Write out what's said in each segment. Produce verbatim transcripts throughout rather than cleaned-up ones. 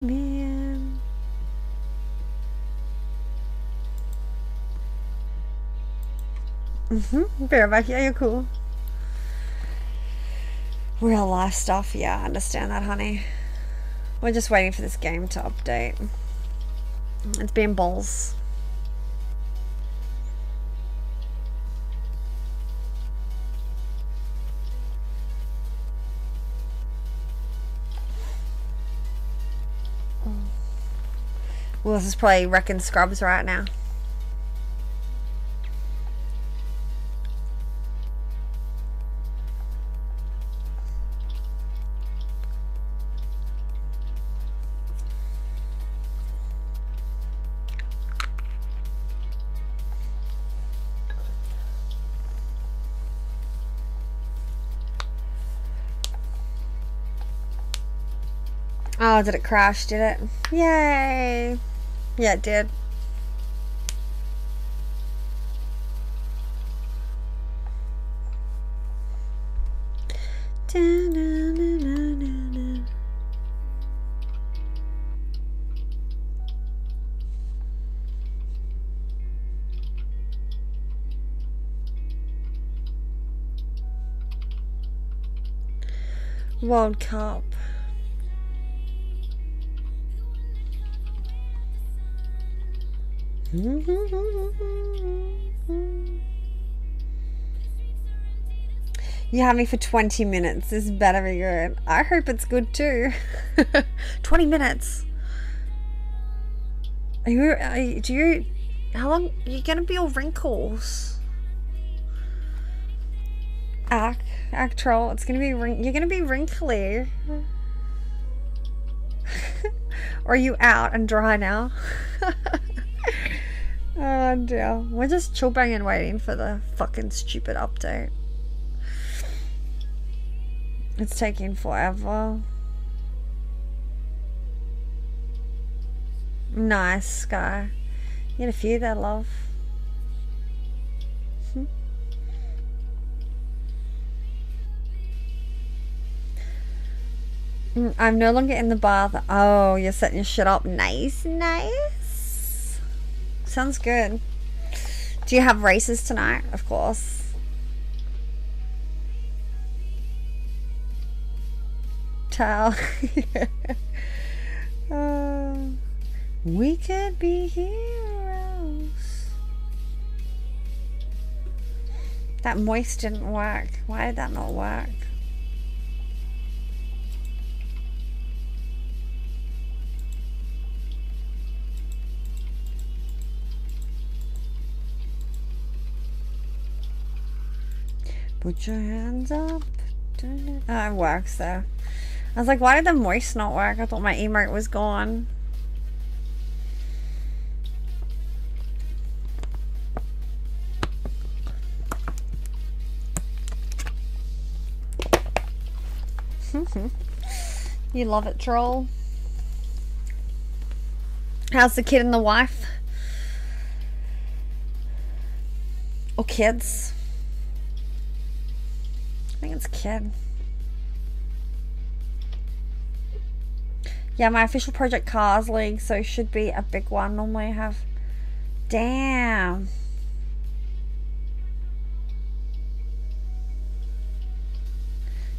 Man. Mm-hmm. Bareback, yeah, you're cool. Real life stuff, yeah, I understand that, honey. We're just waiting for this game to update. It's been balls. Well, this is probably wrecking scrubs right now. Oh, did it crash, did it? Yay! Yeah, it did. World Cup. You had me for twenty minutes. This better be good. I hope it's good too. twenty minutes. Are you, are you, do you, how long, you're gonna be all wrinkles. Act, act troll, it's gonna be, you're gonna be wrinkly. Or are you out and dry now? Oh dear, we're just chill banging waiting for the fucking stupid update. It's taking forever. Nice, Sky. You had a few there, love. Hmm. I'm no longer in the bath. Oh, you're setting your shit up. Nice, nice. Sounds good. Do you have races tonight? Of course. Tell. uh, we could be heroes. That moist didn't work. Why did that not work? Put your hands up. Oh, it works though. I was like, why did the moist not work? I thought my emote was gone. You love it, troll. How's the kid and the wife? Or kids? I think it's kid. Yeah, my official Project Cars league, so it should be a big one. Normally I have... Damn.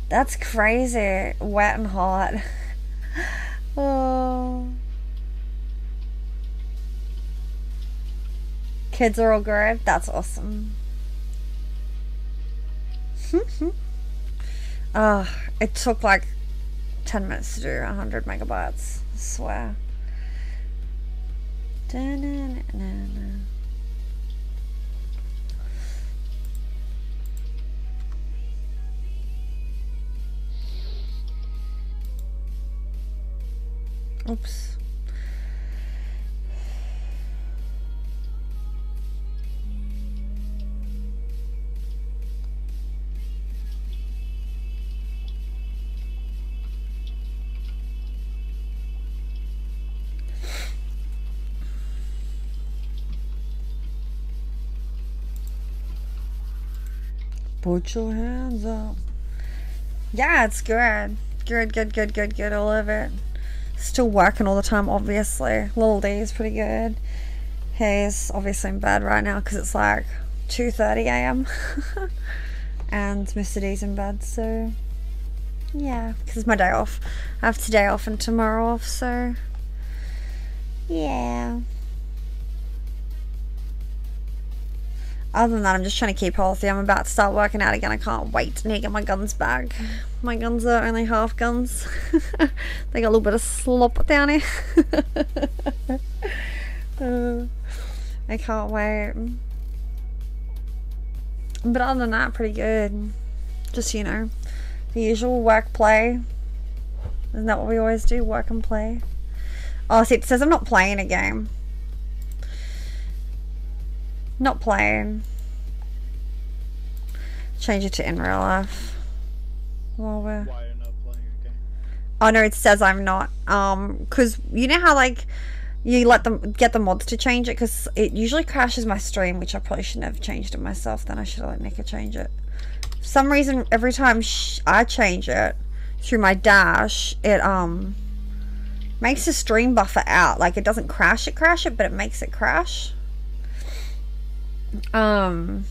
That's crazy. Wet and hot. Oh. Kids are all good. That's awesome. Hmm. Uh, it took like ten minutes to do one hundred megabytes, I swear. Da-na-na-na-na. Oops. Put your hands up. Yeah, it's good. Good, good, good, good, good. I love it. Still working all the time, obviously. Little D is pretty good. He's obviously in bed right now because it's like two thirty a m and Mister D's in bed, so yeah, because it's my day off. I have today off and tomorrow off, so yeah. Other than that, I'm just trying to keep healthy. I'm about to start working out again. I can't wait to get my guns back. My guns are only half guns. They got a little bit of slop down here. uh, I can't wait. But other than that, pretty good. Just, you know, the usual work, play. Isn't that what we always do? Work and play. Oh, see, it says I'm not playing a game. Not playing. Change it to in real life. While we're... Why are you not playing your game? Oh no, it says I'm not. Um, cause you know how like you let them get the mods to change it, cause it usually crashes my stream, which I probably shouldn't have changed it myself. Then I should have let Nika change it. For some reason, every time sh I change it through my dash, it um makes the stream buffer out. Like it doesn't crash it, crash it, but it makes it crash. Um,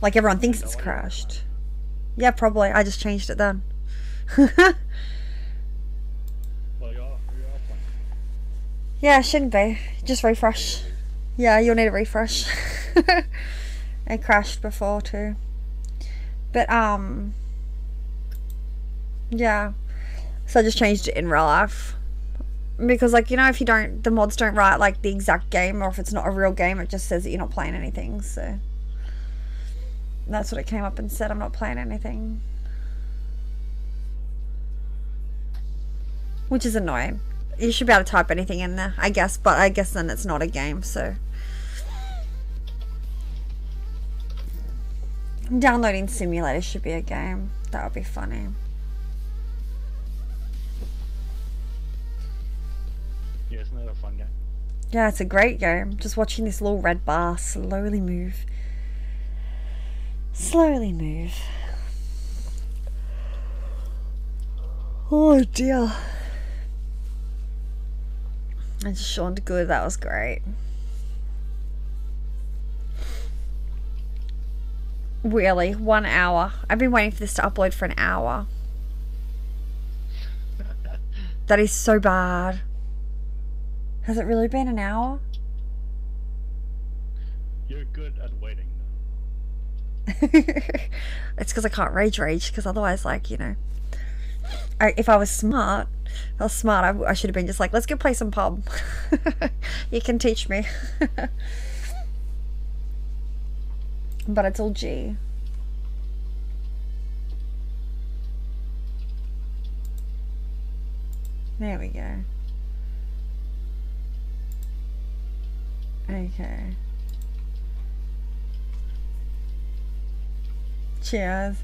like everyone thinks it's crashed. Yeah, probably. I just changed it then. Yeah, it shouldn't be. Just refresh. Yeah, you'll need a refresh. It crashed before too. But, um, yeah. So I just changed it in real life. Because, like, you know, if you don't, the mods don't write, like, the exact game, or if it's not a real game, it just says that you're not playing anything, so. That's what it came up and said, I'm not playing anything. Which is annoying. You should be able to type anything in there, I guess, but I guess then it's not a game, so. Downloading Simulator should be a game. That would be funny. Yeah, it's not a fun game. Yeah, it's a great game. Just watching this little red bar slowly move. Slowly move. Oh dear. I just yawned good, that was great. Really, one hour. I've been waiting for this to upload for an hour. That is so bad. Has it really been an hour? You're good at waiting now. It's because I can't rage rage, because otherwise, like, you know, I, if I was smart, if I was smart, I, I should have been just like, let's go play some pub. You can teach me. But it's all G. There we go. Okay. Cheers.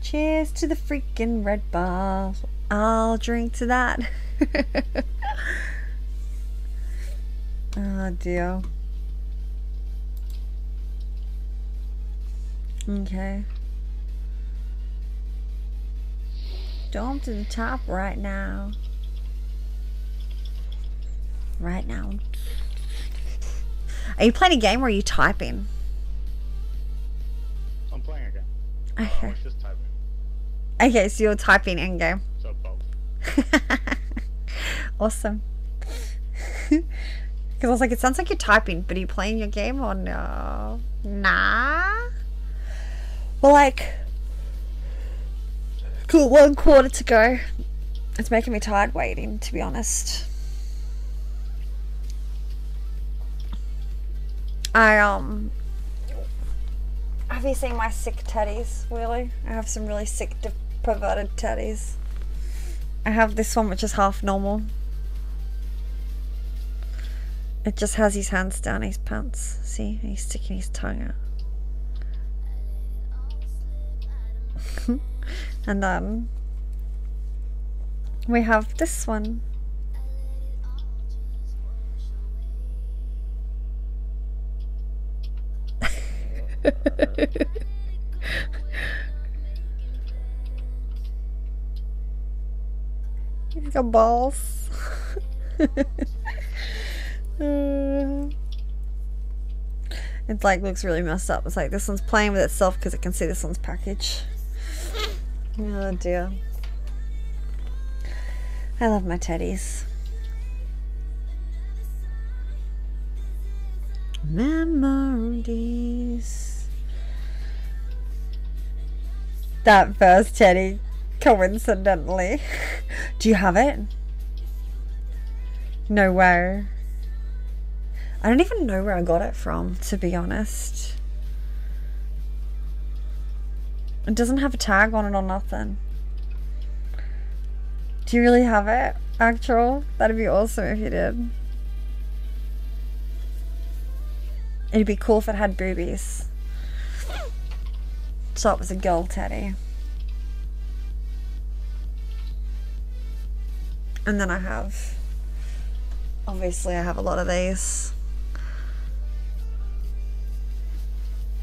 Cheers to the freaking red bar. I'll drink to that. Oh dear. Okay. Dome to the top right now. Right now. Are you playing a game or are you typing? I'm playing a game. Okay. I was just typing. Okay, so you're typing in game. So both. Awesome. Because I was like, it sounds like you're typing, but are you playing your game or no? Nah. Well, like, cool, one quarter to go. It's making me tired waiting, to be honest. I, um, have you seen my sick teddies, really? I have some really sick, perverted teddies. I have this one which is half normal. It just has his hands down his pants. See, he's sticking his tongue out. And then we have this one. Nika balls. uh, it like looks really messed up. It's like this one's playing with itself because it can see this one's package. Oh dear. I love my teddies. Memories. That first teddy, coincidentally. Do you have it? No way. I don't even know where I got it from, to be honest. It doesn't have a tag on it or nothing. Do you really have it, actual? That'd be awesome if you did. It'd be cool if it had boobies. So it was a girl teddy. And then I have, obviously I have a lot of these.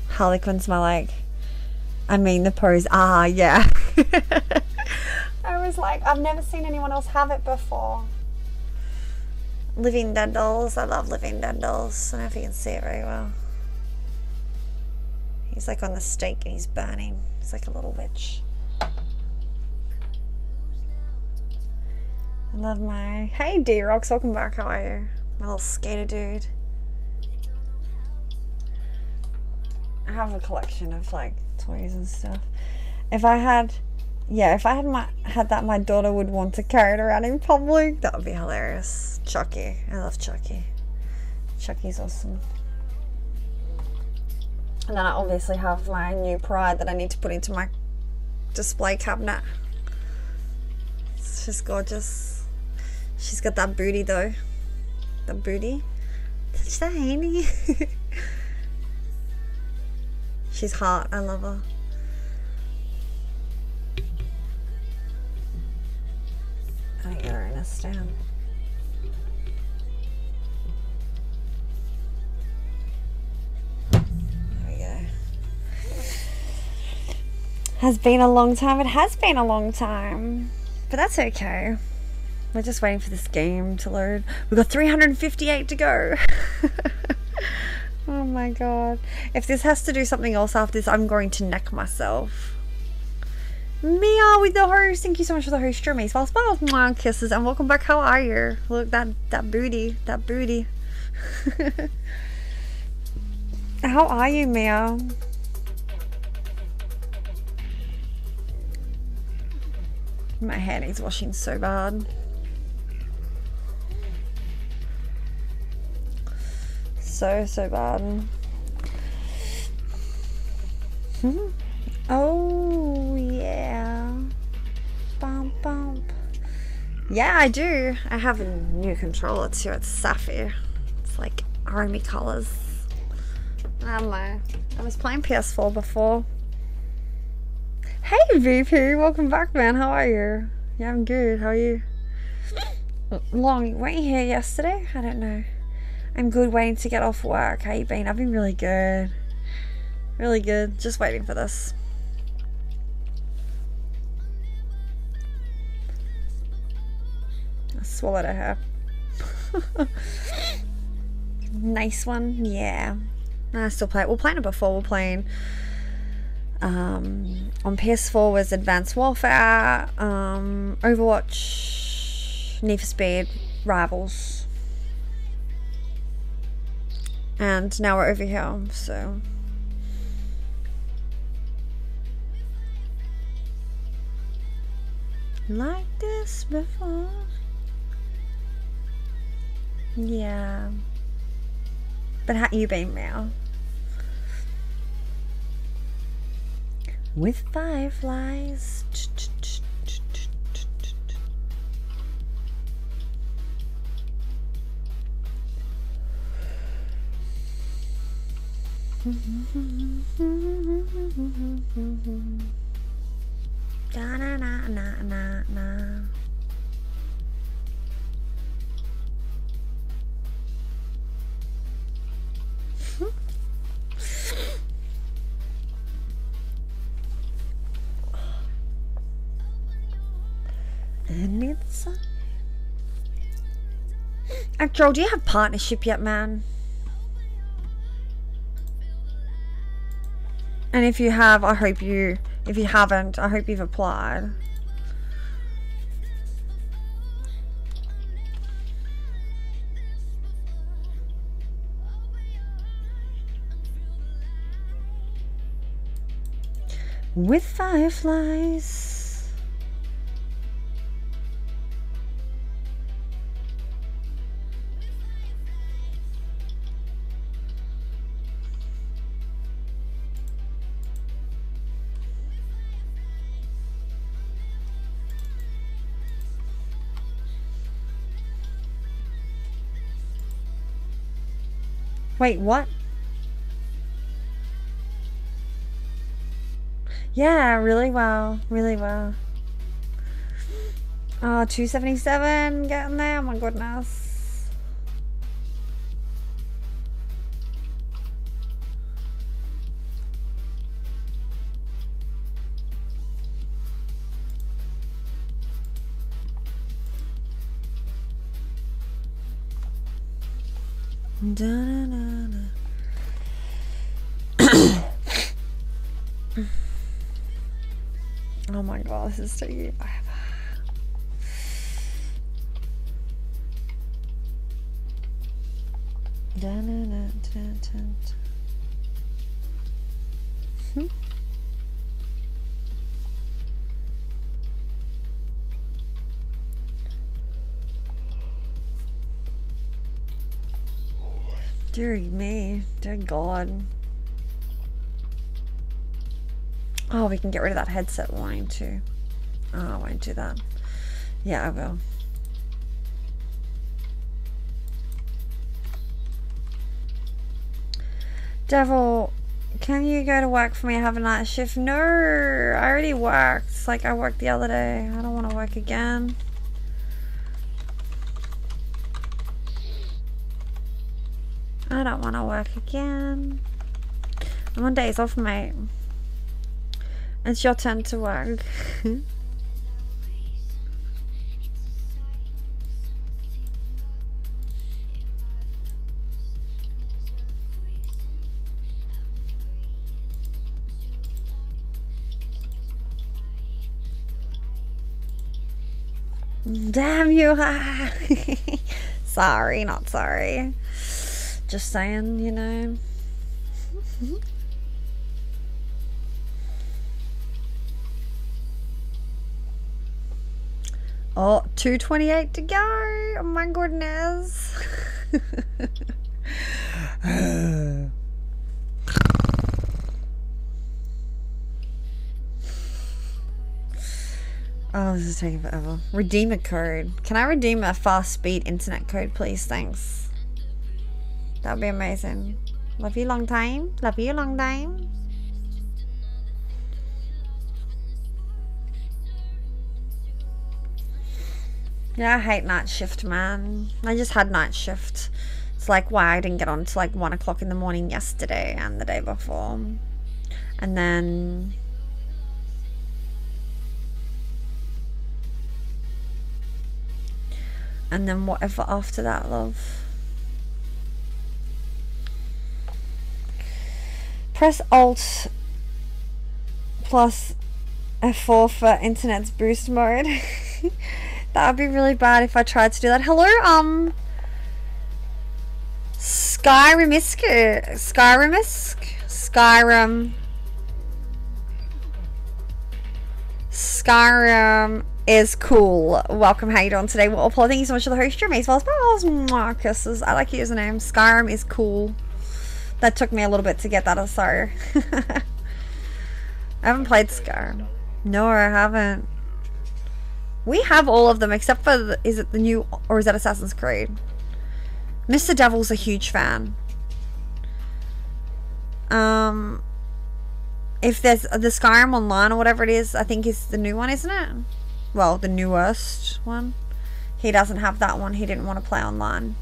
Harlequin's my like, I mean the pose, ah yeah. I was like, I've never seen anyone else have it before. Living dead dolls. I love living dead dolls. I don't know if you can see it very well. He's like on the stake and he's burning. He's like a little witch. I love my... Hey D-Rox, welcome back. How are you? My little skater dude. I have a collection of like toys and stuff. If I had... Yeah, if I had my had that, my daughter would want to carry it around in public. That would be hilarious. Chucky. I love Chucky. Chucky's awesome. And then I obviously have my new pride that I need to put into my display cabinet. It's just gorgeous. She's got that booty though. The booty. Touch the handy. She's hot. I love her. I get her in a stand. There we go. Has been a long time. It has been a long time. But that's okay. We're just waiting for this game to load. We've got three hundred fifty-eight to go. Oh my god. If this has to do something else after this, I'm going to neck myself. Mia with the host, thank you so much for the host stream. Smile, smile, smile, kisses, and welcome back. How are you? Look, that that booty, that booty. How are you, Mia? My hair needs washing so bad. So so bad. Hmm. Oh yeah, bump bump. Yeah, I do. I have a new controller too. It's Sapphire. It's like army colors. I don't know. I was playing P S four before. Hey V P, welcome back, man. How are you? Yeah, I'm good. How are you? Long, weren't you here yesterday? I don't know. I'm good. Waiting to get off work. How you been? I've been really good. Really good. Just waiting for this. I swallowed a hair. Nice one, yeah. I still play it. We're playing it before. We're playing um, on P S four was Advanced Warfare, um, Overwatch, Need for Speed, Rivals, and now we're over here. So. Like this before. Yeah. But how you been now? With Fireflies. Da na na na na na. And it's And Joel, do you have partnership yet, man? And if you have, I hope you... If you haven't, I hope you've applied. With Fireflies. Wait, what? Yeah, really well, really well. Oh, two seventy-seven, getting there, oh my goodness. Da-da-da-da. Oh my god, this is taking forever. Hmm? Dear me, dear god. Oh, we can get rid of that headset line too. Oh, I won't do that. Yeah, I will. Devil, can you go to work for me and have a night shift? No, I already worked. Like, I worked the other day. I don't want to work again. I don't want to work again. I'm on days off, mate. It's your turn to work. Damn you! Sorry, not sorry. Just saying, you know. Oh, two twenty-eight to go. Oh my goodness. Oh, this is taking forever. Redeem a code. Can I redeem a fast speed internet code, please? Thanks. That would be amazing. Love you long time. Love you long time. Yeah, I hate night shift, man. I just had night shift. It's like why I didn't get on till like one o'clock in the morning yesterday and the day before. And then And then whatever after that, love. Press Alt plus F four for internet's boost mode. That would be really bad if I tried to do that. Hello, um, Skyrimisk, Skyrimisk, Skyrim, Skyrim is cool. Welcome, how you doing today? Well, Paul, thank you so much for the host stream as well as well. Kisses. I like your username. Skyrim is cool. That took me a little bit to get that. I'm sorry. I haven't played Skyrim. No, I haven't. We have all of them except for the, is it the new or is that Assassin's Creed? Mister Devil's a huge fan. Um, if there's the Skyrim Online or whatever it is, I think it's the new one, isn't it? Well, the newest one. He doesn't have that one. He didn't want to play online.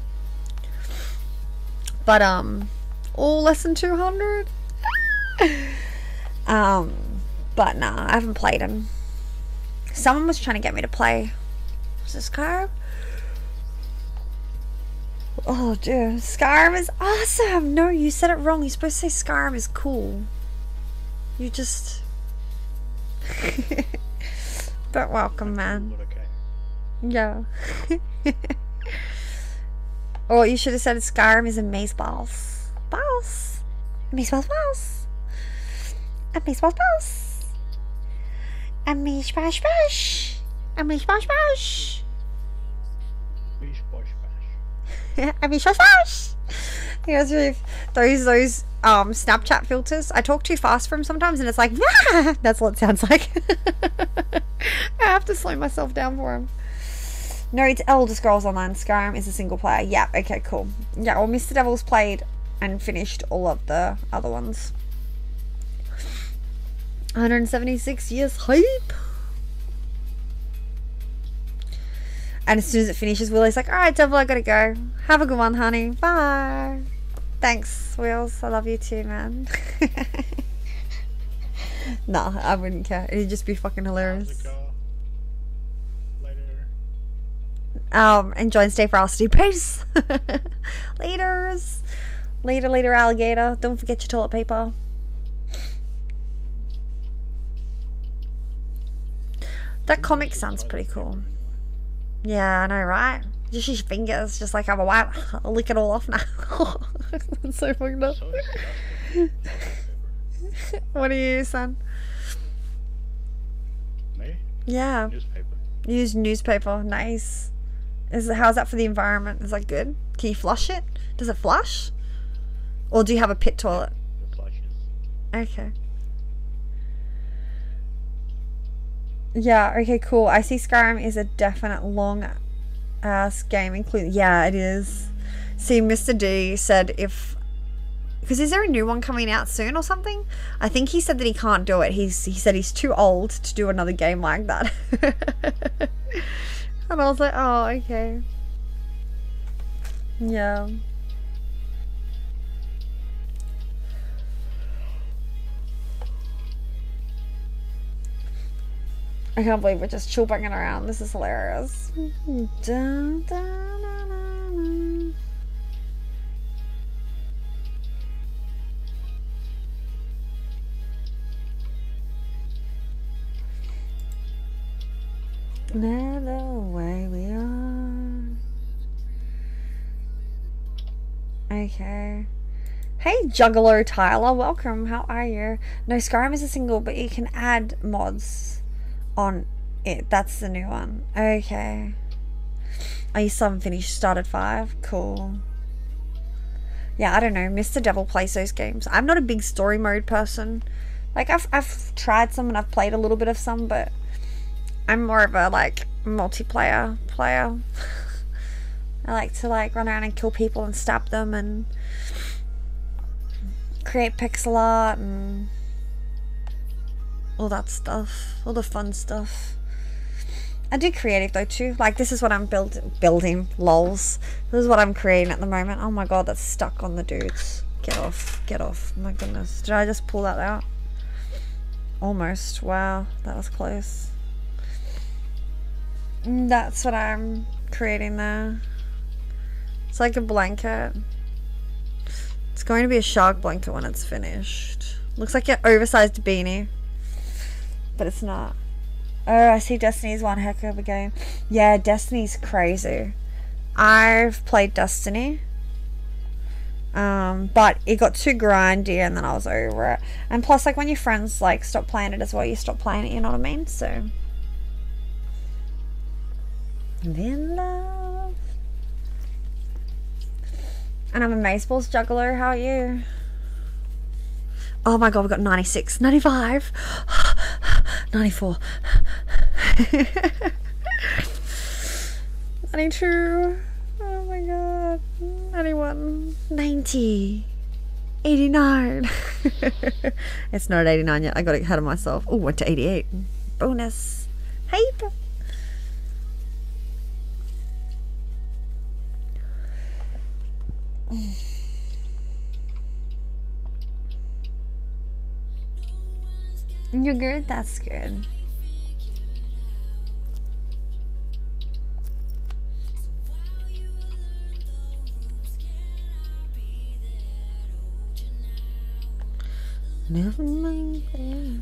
But um, all less than two hundred. um, but nah, I haven't played him. Someone was trying to get me to play. Was this Skyrim? Oh, dude, Skyrim is awesome! No, you said it wrong. You're supposed to say Skyrim is cool. You just... But welcome, man. Yeah. Or you should have said Skyrim is amaze balls. Balls. Amaze balls, balls. Amaze balls, balls. Amaze bash, bash. Amaze bash, bash. Amaze bash, bash. Amaze bash, bash. You guys really those those um Snapchat filters. I talk too fast for them sometimes, and it's like ah! That's what it sounds like. I have to slow myself down for him. No, it's Elder Scrolls Online. Skyrim is a single player. Yeah, okay, cool. Yeah, well, Mister Devil's played and finished all of the other ones. one hundred seventy-six years hype. And as soon as it finishes, Willie's like, alright, Devil, I gotta go. Have a good one, honey. Bye. Thanks, Wills. I love you too, man. Nah, I wouldn't care. It'd just be fucking hilarious. Um, enjoy and stay frosty. Peace! Laters! Later, later, alligator. Don't forget your toilet paper. That comic sounds pretty cool. Yeah, I know, right? Just use your fingers, just like I'm a wipe. I'll lick it all off now. That's so fucked up. What do you use, son? Me? Yeah. Newspaper. You use newspaper. Nice. Is it, how's that for the environment? Is that good? Can you flush it? Does it flush? Or do you have a pit toilet? It flushes. Okay. Yeah, okay, cool. I see Skyrim is a definite long-ass game. Including. Yeah, it is. See, Mister D said if... Because is there a new one coming out soon or something? I think he said that he can't do it. He's, he said he's too old to do another game like that. And I was like, oh, okay. Yeah. I can't believe we're just chill banging around. This is hilarious. Dun, dun, dun, dun. Now the way we are. Okay. Hey Juggalo Tyler, welcome. How are you? No, Skyrim is a single, but you can add mods on it. That's the new one. Okay. I used some finished started five. Cool. Yeah, I don't know. Mister Devil plays those games. I'm not a big story mode person. Like I've I've tried some and I've played a little bit of some, but I'm more of a like multiplayer player. I like to like run around and kill people and stab them and create pixel art and all that stuff, all the fun stuff. I do creative though too. Like this is what I'm build building. Lols. This is what I'm creating at the moment. Oh my god, that's stuck on the dudes. Get off! Get off! My goodness, did I just pull that out? Almost. Wow, that was close. That's what I'm creating there. It's like a blanket. It's going to be a shark blanket when it's finished. Looks like an oversized beanie. But it's not. Oh, I see Destiny's one heck of a game. Yeah, Destiny's crazy. I've played Destiny. Um, but it got too grindy and then I was over it. And plus, like, when your friends, like, stop playing it as well, you stop playing it, you know what I mean? So... in love. And I'm a Maceballs juggler. How are you? Oh my god, we got ninety-six, ninety-five, ninety-four, ninety-two, oh my god, ninety-one, ninety, eighty-nine. It's not eighty-nine yet. I got ahead of myself. Oh, went to eighty-eight. Bonus. Hey. You're good? That's good. Never mind that.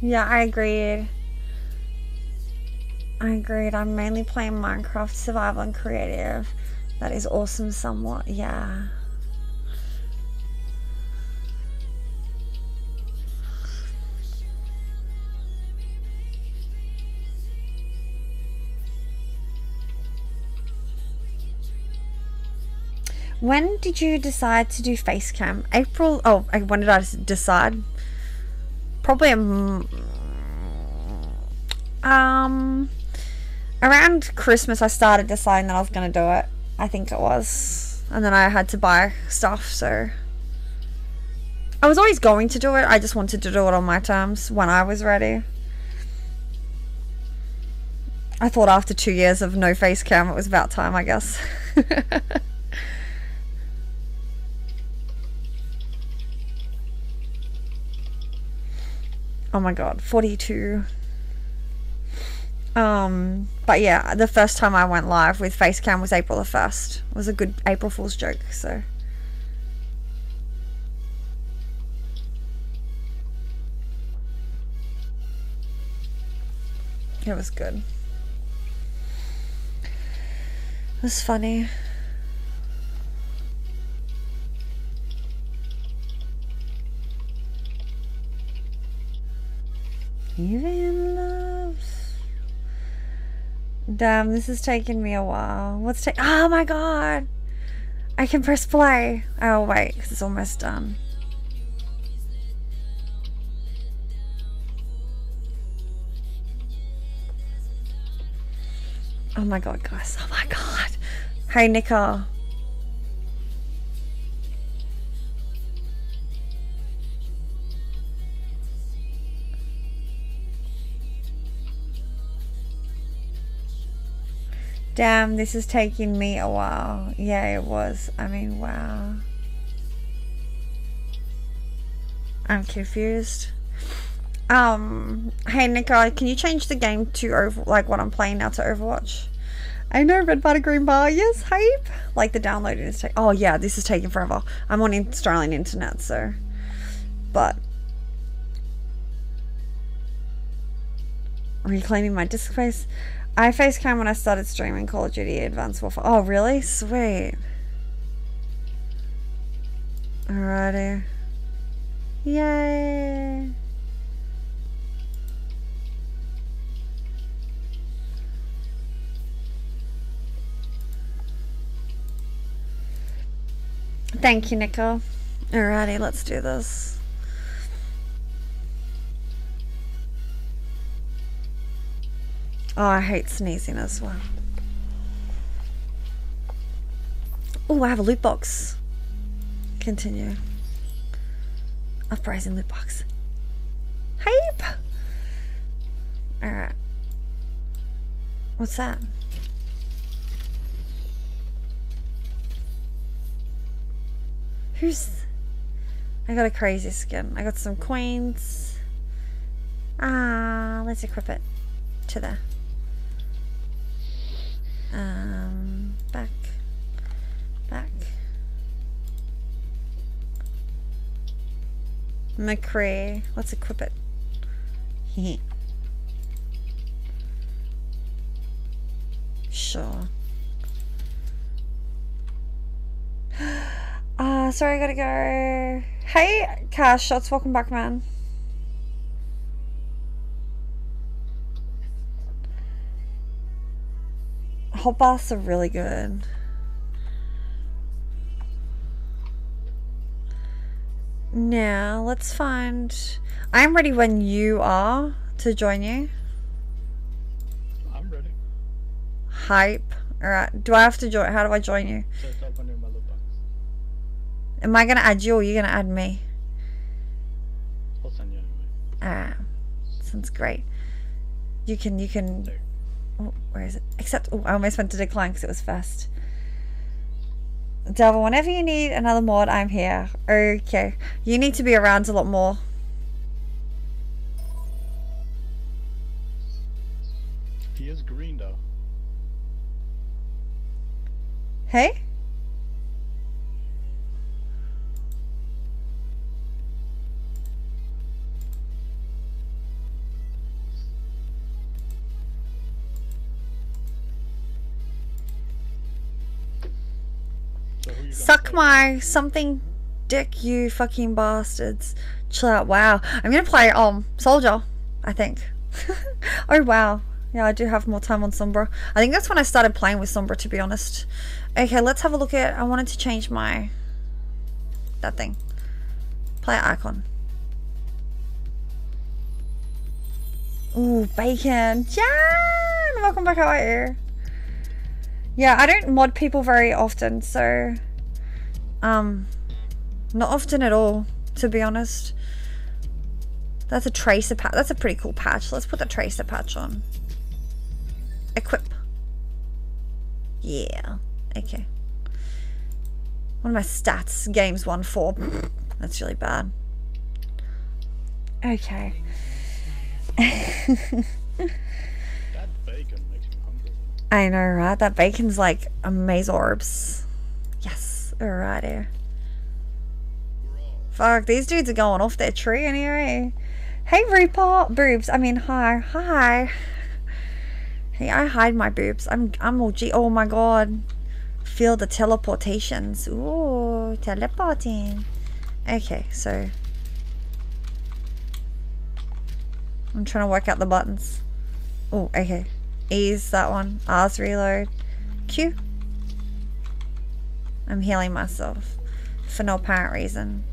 Yeah, I agreed. I agreed. I'm mainly playing Minecraft survival and creative. That is awesome somewhat, yeah. When did you decide to do face cam? April? Oh, when did I decide? Probably um, um around Christmas I started deciding that I was gonna do it. I think it was, and then I had to buy stuff, so I was always going to do it. I just wanted to do it on my terms when I was ready. I thought after two years of no face cam, it was about time, I guess. Oh my god, forty-two. Um, but yeah, the first time I went live with Facecam was April the first. It was a good April Fool's joke, so. It was good. It was funny. Even love. Damn, this is taking me a while. What's take? Oh my god! I can press play. Oh wait, because it's almost done. Oh my god, guys! Oh my god! Hey, Nika. Damn, this is taking me a while. Yeah, it was. I mean, wow. I'm confused. Um, hey, Nika, can you change the game to, over like, what I'm playing now to Overwatch? I know, red bar to green bar. Yes, hype. Like, the downloading is taking... Oh, yeah, this is taking forever. I'm on Australian internet, so... But... Reclaiming my disk space... I facecam when I started streaming Call of Duty Advanced Warfare. Oh, really? Sweet. Alrighty. Yay. Thank you, Nicole. Alrighty, let's do this. Oh, I hate sneezing as well. Oh, I have a loot box. Continue. Uprising loot box. Hype! Alright. What's that? Who's... I got a crazy skin. I got some coins. Ah, let's equip it to there. Um, back, back. McCree, let's equip it. Heh. Sure. Ah, uh, sorry, I gotta go. Hey, Cash Shots, welcome back, man. Hot baths are really good. Now, let's find... I'm ready when you are to join you. I'm ready. Hype. Alright, do I have to join? How do I join you? Am I going to add you or are you going to add me? I'll send you anyway. Alright, sounds great. You can, you can... There. Oh, where is it? Except, oh, I almost went to decline because it was fast. Devil, whenever you need another mod, I'm here. Okay. You need to be around a lot more. Hey? Suck my something dick, you fucking bastards. Chill out. Wow. I'm gonna play um Soldier, I think. Oh wow. Yeah, I do have more time on Sombra. I think that's when I started playing with Sombra, to be honest. Okay, let's have a look at... I wanted to change my... that thing. Player icon. Ooh, bacon. Jan! Welcome back, how are you? Yeah, I don't mod people very often, so... Um, not often at all, to be honest. That's a Tracer patch. That's a pretty cool patch. Let's put the Tracer patch on. Equip. Yeah. Okay. One of my stats. Games one four. That's really bad. Okay. That bacon makes me hungry. I know, right? That bacon's like a maze orbs. Yes. Alright here. Fuck, these dudes are going off their tree in here, eh? Hey, Reaper. Boobs. I mean, hi. Hi. Hey, I hide my boobs. I'm, I'm all G. Oh my god. Feel the teleportations. Ooh, teleporting. Okay, so. I'm trying to work out the buttons. Oh, okay. E's that one. R's reload. Q. I'm healing myself. For no apparent reason.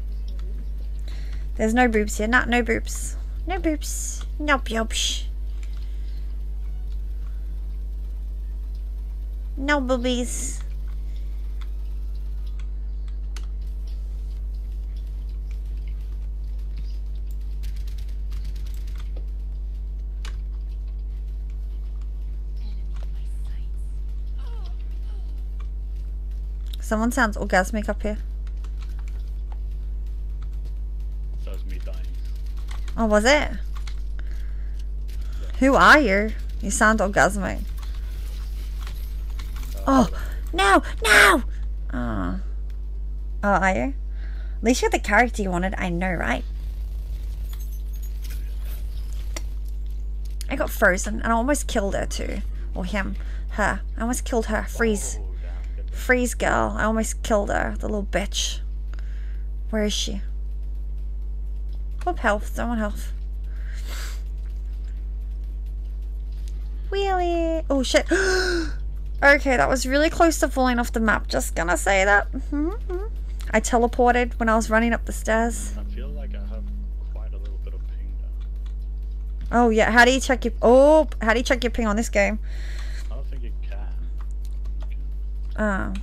There's no boobs here. Not no boobs. No boobs. No boobs. No boobies. Someone sounds orgasmic up here. That was me dying. Oh, was it? Yeah. Who are you? You sound orgasmic. Oh, no, no! Oh. Oh, are you? At least you got the character you wanted, I know, right? I got frozen and I almost killed her too. Or him. Her. I almost killed her. Freeze. Freeze, girl. I almost killed her. The little bitch. Where is she? Whoop, health. Don't want health. Wheelie. Oh, shit. Okay, that was really close to falling off the map. Just gonna say that. Mm-hmm. I teleported when I was running up the stairs. I feel like I have quite a little bit of ping now. Oh yeah, how do you check your... Oh, how do you check your ping on this game? I don't think you can. Oh.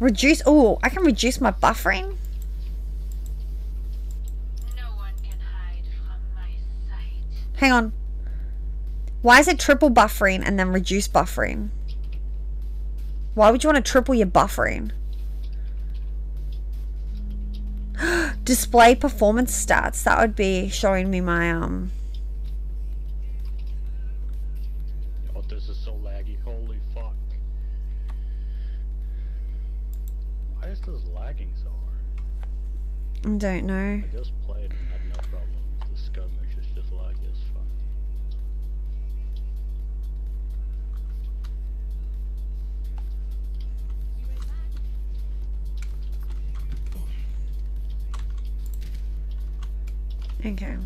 Reduce, oh, I can reduce my buffering. No one can hide from my sight. Hang on. Why is it triple buffering and then reduce buffering? Why would you want to triple your buffering? Display performance stats. That would be showing me my, um... oh, this is so laggy. Holy fuck. Why is this lagging so hard? I don't know. I just played and had no problem. The skirmish is just laggy as fuck. Okay.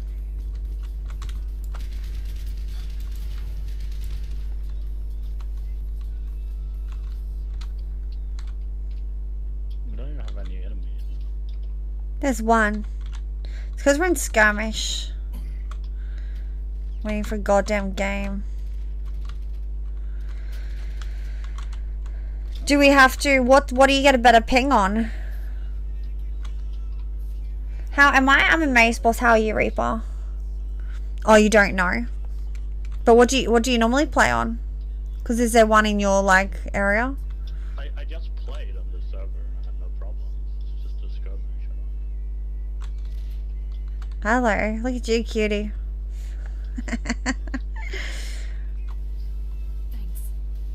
We don't even have any enemies. There's one. It's because we're in skirmish. Waiting for a goddamn game. Do we have to... What What do you get a better ping on? How am I? I'm amazed, boss. How are you, Reaper? Oh, you don't know. But what do you What do you normally play on? Because is there one in your, like, area? I, I just played on the server and I had no problems. It's just a skirmish. Hello. Look at you, cutie.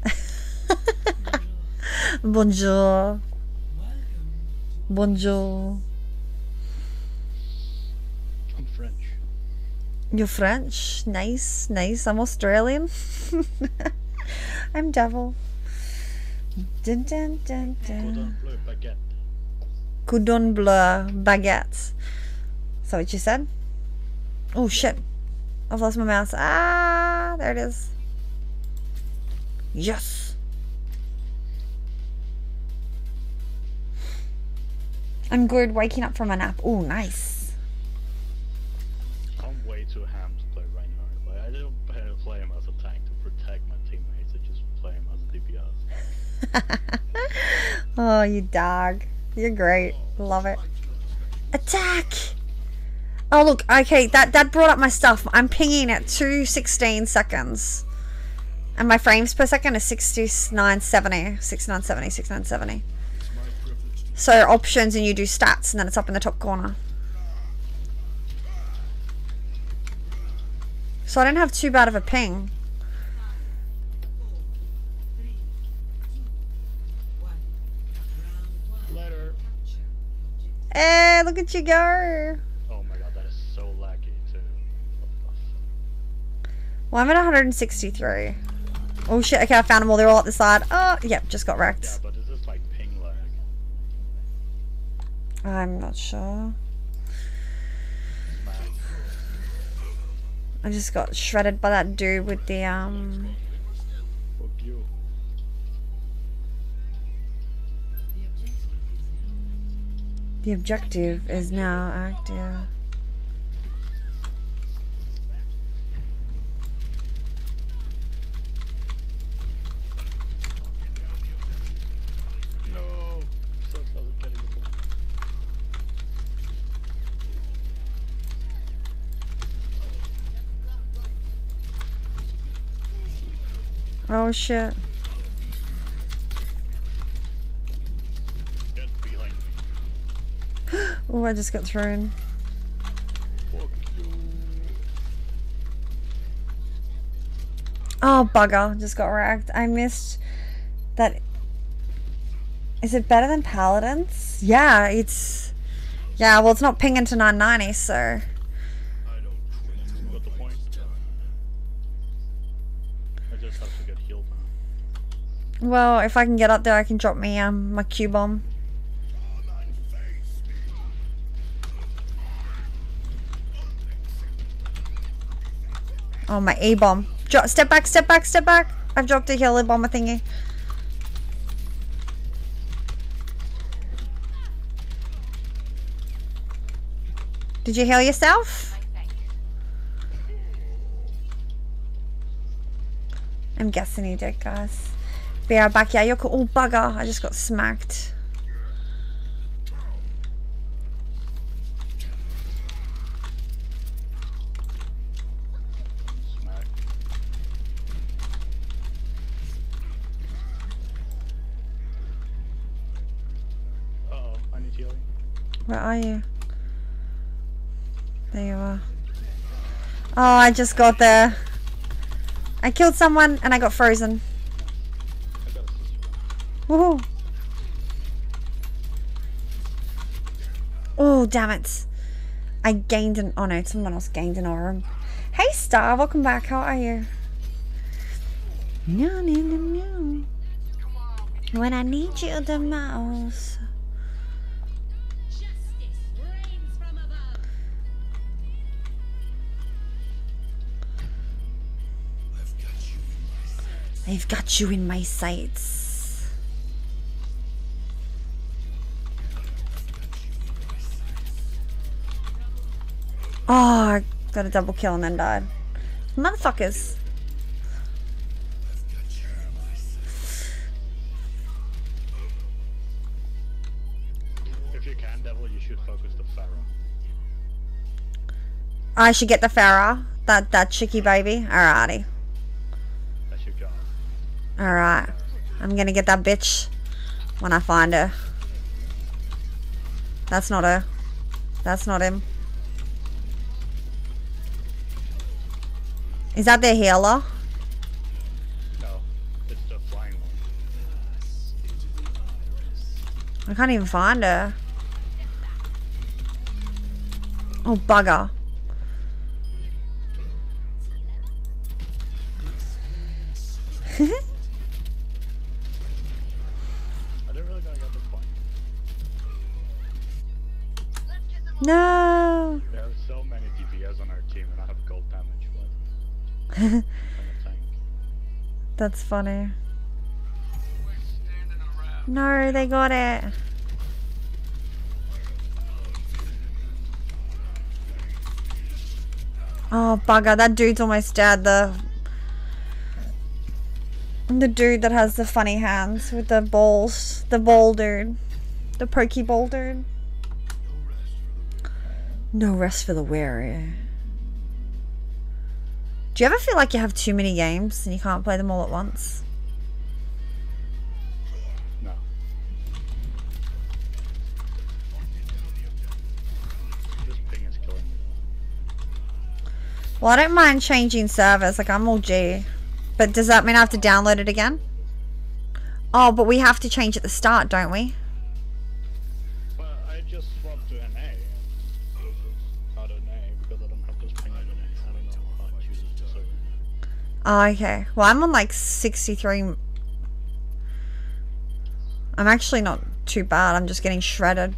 Thanks. Bonjour. Bonjour. Bonjour. I'm French. You're French? Nice, nice. I'm Australian. I'm devil. Dun, dun, dun, dun. Cordon bleu baguette. Cordon bleu baguette. Is that what you said? Oh shit. I've lost my mouse. Ah, there it is. Yes. I'm good, waking up from a nap. Oh, nice. I'm way too ham to play Reinhardt. Like, I don't play him as a tank to protect my teammates. I just play him as D P S. Oh, you dog. You're great. Love it. Attack! Oh look, okay, that, that brought up my stuff. I'm pinging at two sixteen seconds. And my frames per second is sixty-nine seventy. sixty-nine seventy, sixty-nine seventy. So options and you do stats and then it's up in the top corner. So I don't have too bad of a ping. Letter. Hey, look at you go! Well, I'm at one hundred sixty-three. Oh shit, okay, I found them all. They're all up the side. Oh, yep, just got wrecked. Yeah, but is this like ping lag? I'm not sure. Man. I just got shredded by that dude with the, um... The objective is now active. Oh shit. Oh, I just got thrown. Oh bugger, just got wrecked. I missed that. Is it better than Paladins? Yeah, it's yeah, well it's not pinging to nine ninety, so well, if I can get up there, I can drop me um my Q bomb. Oh, my A bomb. Drop, step back, step back, step back. I've dropped a healer bomber thingy. Did you heal yourself? I'm guessing he did, guys. Be our back, yeah, you're cool. Oh, bugger. I just got smacked. Smack. Uh oh, I need healing. Where are you? There you are. Oh, I just got there. I killed someone and I got frozen. Woohoo! Oh, damn it. I gained an... Oh no, someone else gained an aura. Hey, Star, welcome back. How are you? No, no, no, no. When I need you the most. I've got you in my sights. Oh, I got a double kill and then died. Motherfuckers. If you can, devil, you should focus the Pharaoh. I should get the Pharaoh. That, that cheeky baby. Alrighty. That's your job. Alright. I'm gonna get that bitch when I find her. That's not her. That's not him. Is that the healer? No, it's the flying one. I can't even find her. Oh, bugger. I didn't really know I got the point. No! There are so many D P S on our team and I have gold damage left. I'm a tank. That's funny. No, they got it. Oh, bugger. That dude's almost dead. The The dude that has the funny hands with the balls. The ball dude. The pokeball dude. No rest for the weary. Do you ever feel like you have too many games and you can't play them all at once? No. This thing is killing me. Well, I don't mind changing servers. Like, I'm all G. But does that mean I have to download it again? Oh, but we have to change at the start, don't we? Well, I just swapped to N A. Not N A, because I don't have this ping. I don't know how I choose it to serve. Oh, okay. Well, I'm on like sixty-three. I'm actually not too bad. I'm just getting shredded.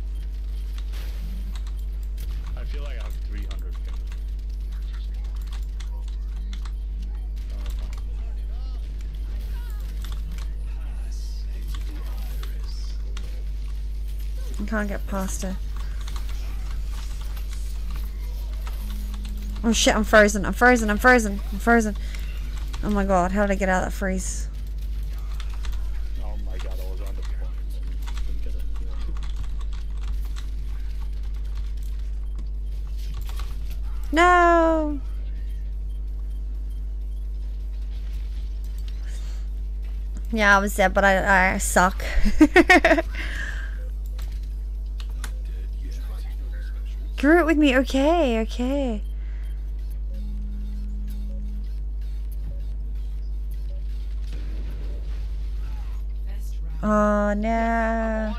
Can't get past her. Oh shit, I'm frozen. I'm frozen. I'm frozen. I'm frozen. Oh my god, how did I get out of that freeze? Oh my god, I was on the point. Didn't get it. No! Yeah, I was there, but I, I suck. Grew it with me, okay, okay. Oh no.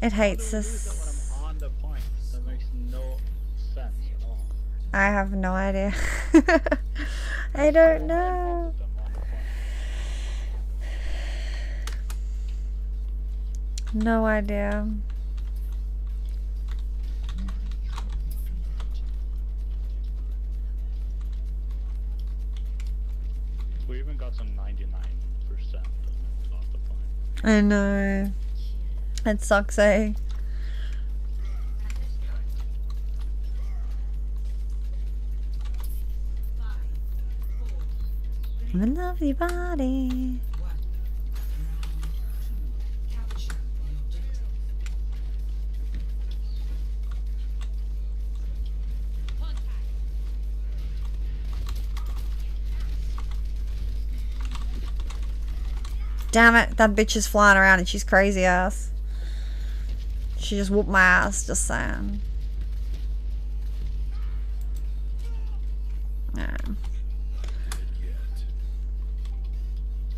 It hates us. I have no idea. I don't know. No idea. We even got some ninety-nine percent off the point. I know. It sucks, eh? I love your body. Damn it, that bitch is flying around and she's crazy ass. She just whooped my ass, just saying. Yeah.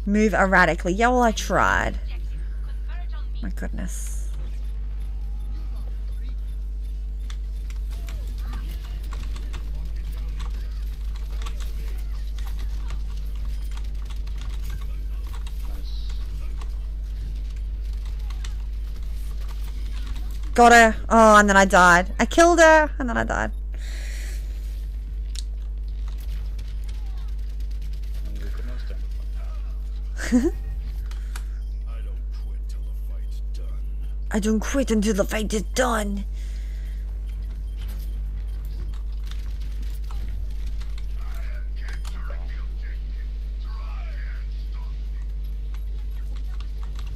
Move erratically. Yeah, well, I tried. My goodness. Got her. Oh, and then I died. I killed her, and then I died. I don't quit until the fight is done.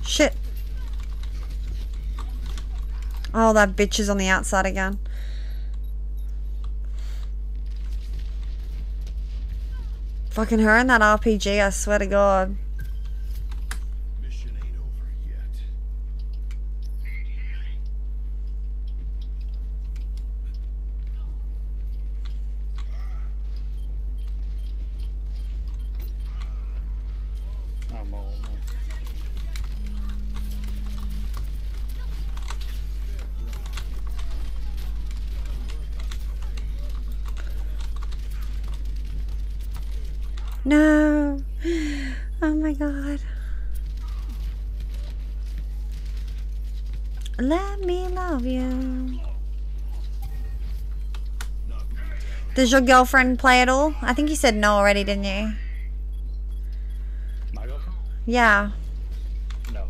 Shit. Oh, that bitch is on the outside again. Fucking her and that R P G, I swear to God. Mission ain't over yet. No! Oh my god. Let me love you. Does your girlfriend play at all? I think you said no already, didn't you? My girlfriend? Yeah. No.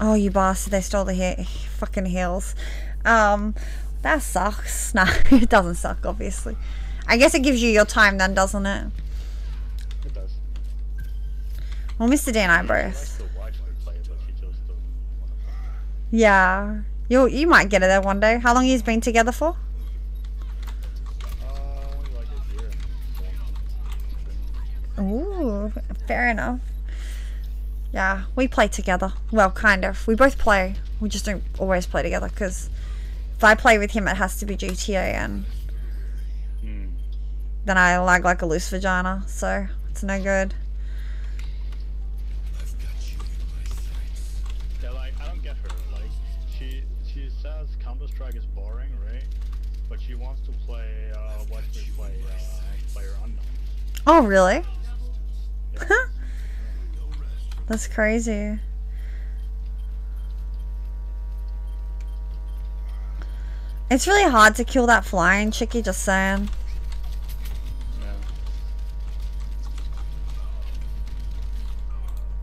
Oh, you bastard. They stole the he fucking heels. Um... That sucks. No, it doesn't suck, obviously. I guess it gives you your time then, doesn't it? It does. Well, Mister D and I both. Yeah. You you might get it there one day. How long have you been together for? Uh, only like a year and four months. Ooh, fair enough. Yeah, we play together. Well, kind of. We both play. We just don't always play together because... If I play with him, it has to be G T A, and mm. then I lag like a loose vagina, so it's no good. I've got you in my sights. Yeah, like, I don't get her. Like, she she says Counter-Strike is boring, right? But she wants to play, uh, what we play, uh, PlayerUnknown. Oh, really? Yeah. That's crazy. It's really hard to kill that flying chickie, just saying. Yeah.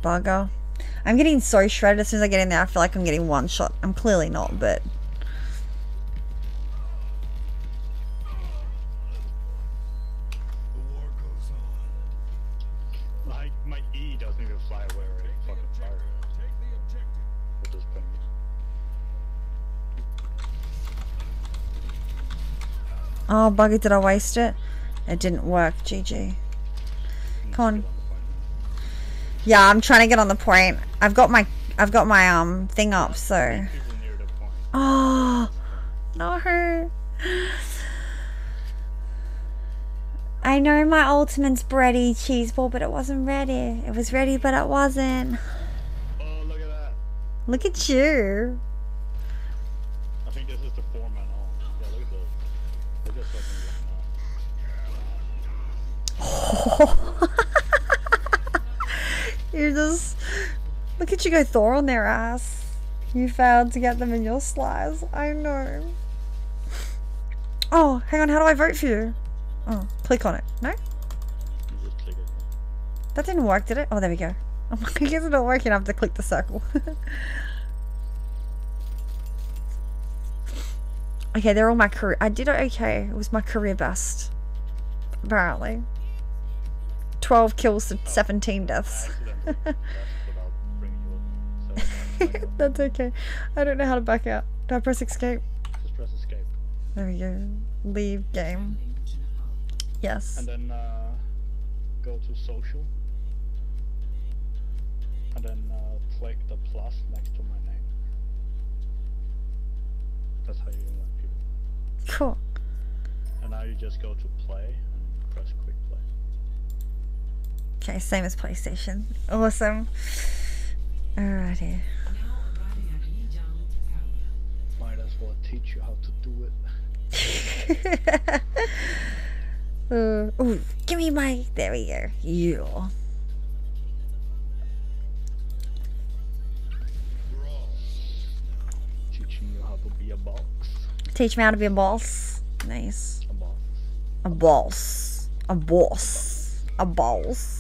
Bugger. I'm getting so shredded as soon as I get in there, I feel like I'm getting one shot. I'm clearly not, but... The war goes on. Like, my E doesn't even fly away or it fucking fire. Take the objective. Oh, bugger, did I waste it? It didn't work. G G. Come on. Yeah, I'm trying to get on the point. I've got my I've got my um thing up, so. Oh no. I know my ultimate's bready cheese ball, but it wasn't ready. It was ready but it wasn't. Oh, look at that. Look at you. I think this is the four-man all. Yeah, look at those. Oh. You're just look at you go Thor on their ass. You failed to get them in your slice. I know. Oh, hang on, how do I vote for you? Oh, click on it. No? You just click it. That didn't work, did it? Oh, there we go. Oh my, I guess it's not working. I have to click the circle. Okay, they're all my career. I did it okay. It was my career best. Apparently. twelve kills to seventeen deaths. That's okay. I don't know how to back out. Do I press escape? Just press escape. There we go. Leave game. Yes. And then uh, go to social. And then uh, click the plus next to my name. That's how you invite people. Cool. And now you just go to play and press quick play. Okay, same as PlayStation. Awesome. Alrighty. Might as well teach you how to do it. uh, ooh, give me my. There we go. Yeah. Teach me how to be a boss. Nice. A boss. A boss. A boss. A boss.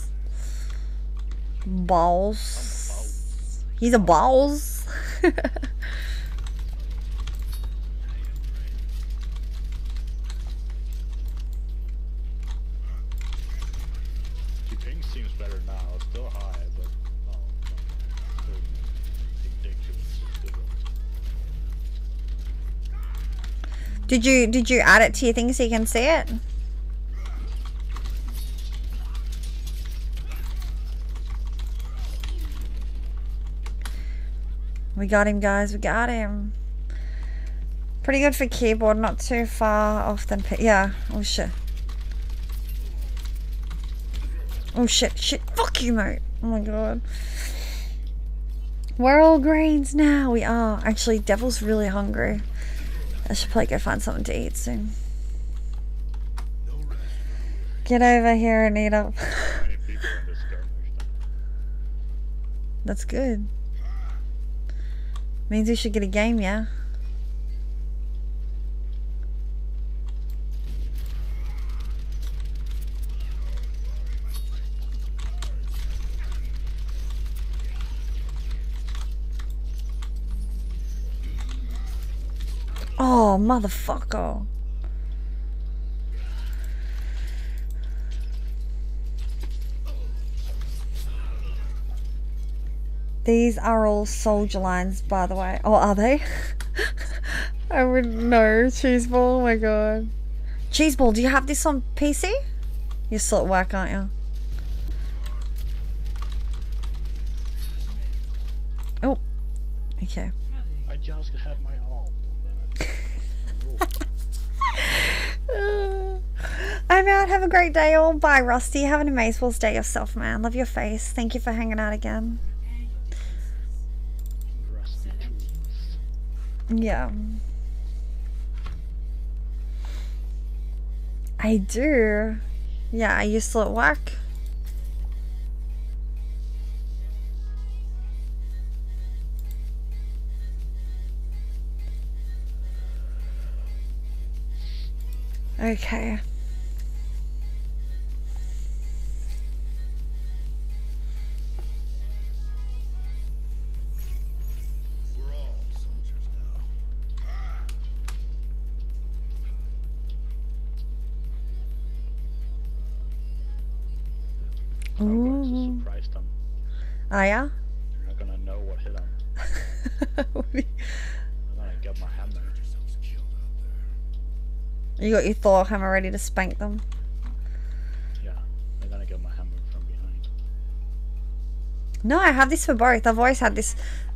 Boss. He's a boss. The ping seems better now. It's still high, but oh, no. Ridiculous. Did you did you add it to your thing so you can see it? We got him, guys. We got him. Pretty good for keyboard, not too far off the pit. Yeah, oh shit. Oh shit, shit, fuck you mate. Oh my god. We're all greens now, we are. Actually, Devil's really hungry. I should probably go find something to eat soon. Get over here and eat up. That's good. Means we should get a game, yeah? Oh, motherfucker. These are all soldier lines, by the way. Oh, are they? I wouldn't know. Cheeseball, oh my god. Cheeseball, do you have this on P C? You're still at work, aren't you? Oh, okay. I just had my arm. I'm out. Have a great day, all. Bye, Rusty. Have an amazing day yourself, man. Love your face. Thank you for hanging out again. Yeah. I do. Yeah, I used to at work. Okay. Ooh. Oh yeah? You're not gonna know what hit him. I'm gonna get my hammer. You got your Thor hammer ready to spank them? Yeah, I'm gonna get my hammer from behind. No, I have this for both. I've always had this.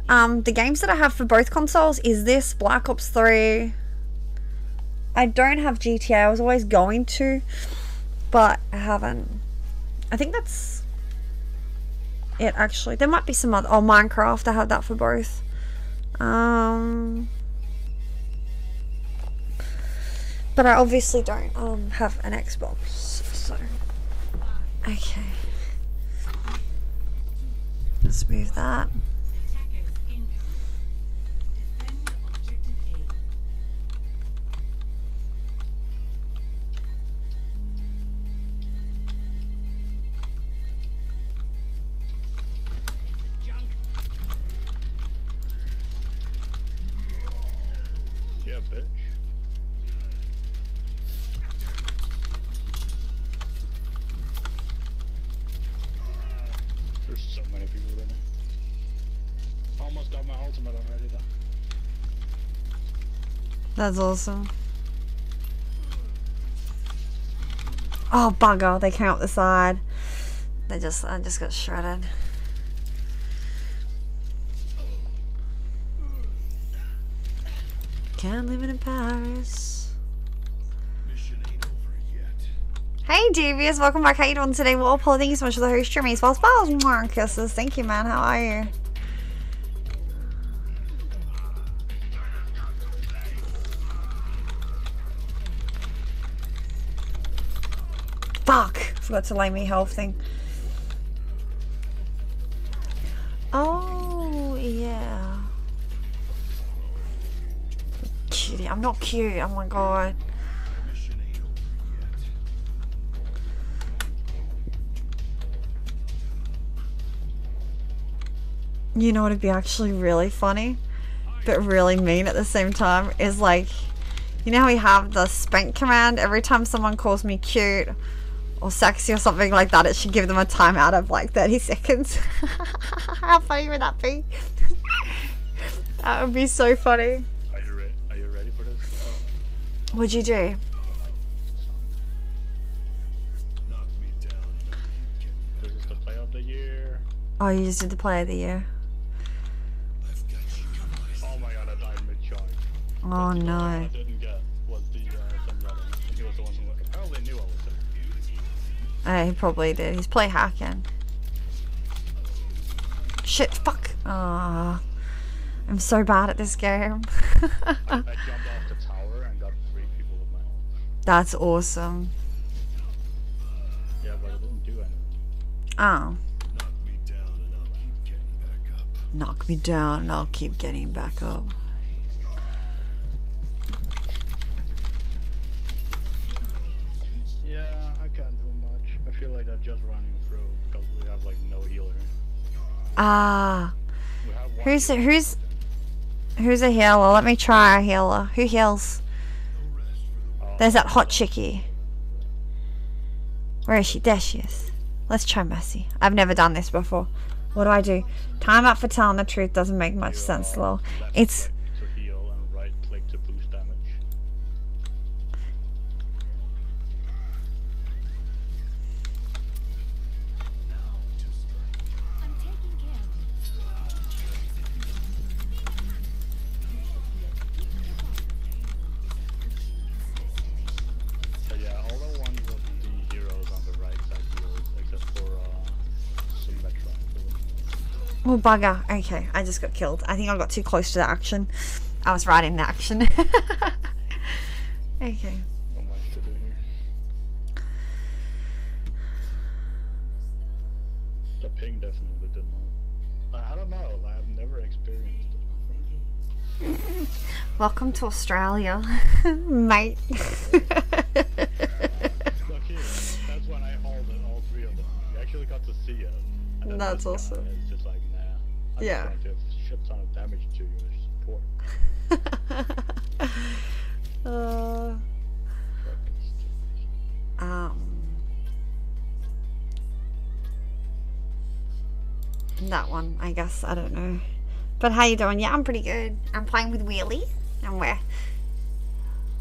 Um, the games that I have for both consoles is this, Black Ops three. I don't have G T A. I was always going to, but I haven't. I think that's it actually. There might be some other, oh, Minecraft, I have that for both. Um, but I obviously don't um, have an Xbox, so. Okay. Let's move that. That's awesome. Oh bugger, they came up the side. They just I just got shredded. Can't live in Paris. Mission ain't over yet. Hey Devious, welcome back. How you doing today? Well, Paul, thank you so much for the host streaming as well. Smiles and kisses. Thank you, man. How are you? Fuck! Forgot to lay me health thing. Oh yeah. Kitty, I'm not cute. Oh my god. You know what would be actually really funny, but really mean at the same time is like, you know how we have the spank command every time someone calls me cute or sexy or something like that, it should give them a timeout of like thirty seconds. How funny would that be? That would be so funny. Are you, re are you ready for this? Oh. What'd you do? Knock me down. This is the play of the year. Oh, you just did the play of the year. I've got you. Oh my god, I died mid-charge. Oh Oh no. I didn't get was the uh he was the one who probably knew I was it. He probably did. He's play hacking. Shit, fuck. Ah, oh, I'm so bad at this game. I, I jumped off the tower and got three people with my own. That's awesome. Yeah, but I didn't do anything. Oh. Knock me down and I'll keep getting back up. Yeah, I can't do much. I feel like I'm just running through because we have like no healer. Ah. Who's a, who's who's a healer? Let me try a healer. Who heals? Um, There's that hot chickie. Where is she? There she is. Let's try Mercy. I've never done this before. What do I do? Time out for telling the truth doesn't make much sense, lol. It's to heal and right click to boost damage. So yeah, all the ones with the heroes on the right side healed, except for uh Symmetra. Oh bugger, okay, I just got killed. I think I got too close to the action. I was right in the action. Okay. Not much to do here. The ping definitely didn't help. I don't know, I've never experienced it. Welcome to Australia, mate. Look here, that's when I hauled in all three of them. You actually got to see it. That's awesome. It's just like, I yeah. Just like a shit ton of damage to your support. uh, um, that one, I guess. I don't know. But how you doing? Yeah, I'm pretty good. I'm playing with Wheelie, and we're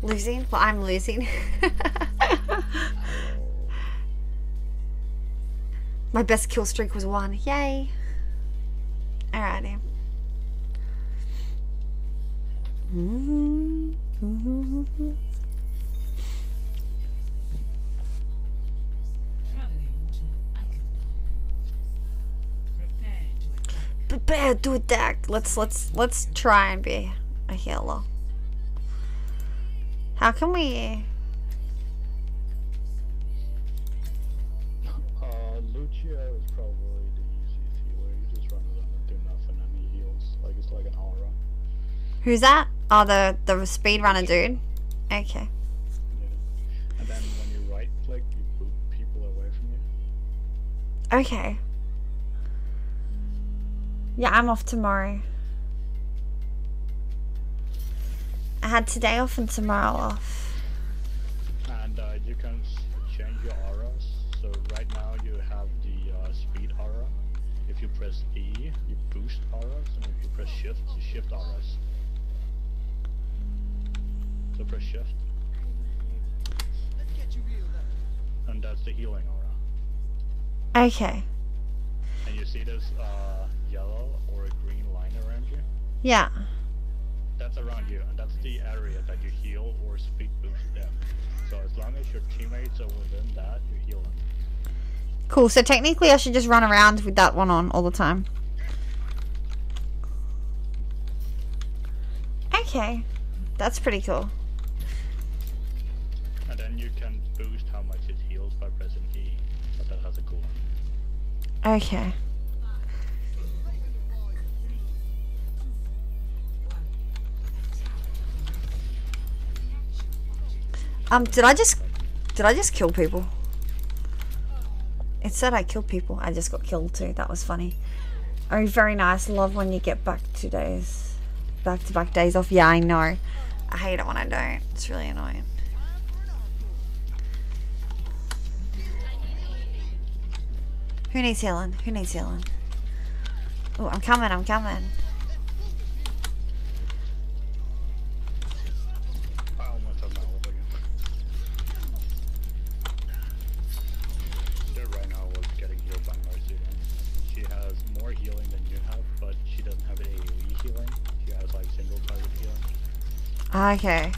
losing. Well, I'm losing. My best kill streak was one. Yay. Alrighty. Mm-hmm. Mm-hmm. Prepare to attack. Let's let's let's try and be a healer. How can we? Uh, Lucio is probably the easiest healer. You just run around and do nothing and he heals. Like it's like an aura. Who's that? Oh, the, the speedrunner dude? Okay. Yeah. And then when you right click, you boot people away from you. Okay. Yeah, I'm off tomorrow. I had today off and tomorrow off. And uh, you can change your auras. So right now you have the uh, speed aura. If you press E, you boost auras, and if you press shift, you shift auras. So press shift. And that's the healing aura. Okay. And you see this uh, yellow or a green line around you? Yeah. That's around you, and that's the area that you heal or speed boost them. So as long as your teammates are within that, you heal them. Cool, so technically I should just run around with that one on all the time. Okay, that's pretty cool. And then you can boost how much it heals by pressing E, but that has a cooldown. Okay. Um, did I just, did I just kill people? It said I killed people. I just got killed too. That was funny. Oh, very nice. Love when you get back two days, back to back days off. Yeah, I know. I hate it when I don't. It's really annoying. Who needs healing? Who needs healing? Oh, I'm coming. I'm coming. Okay.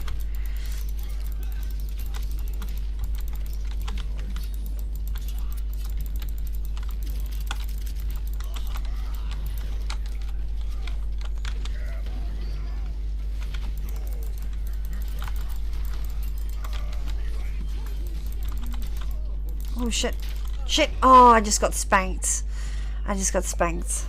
Oh shit. Shit. Oh, I just got spanked. I just got spanked.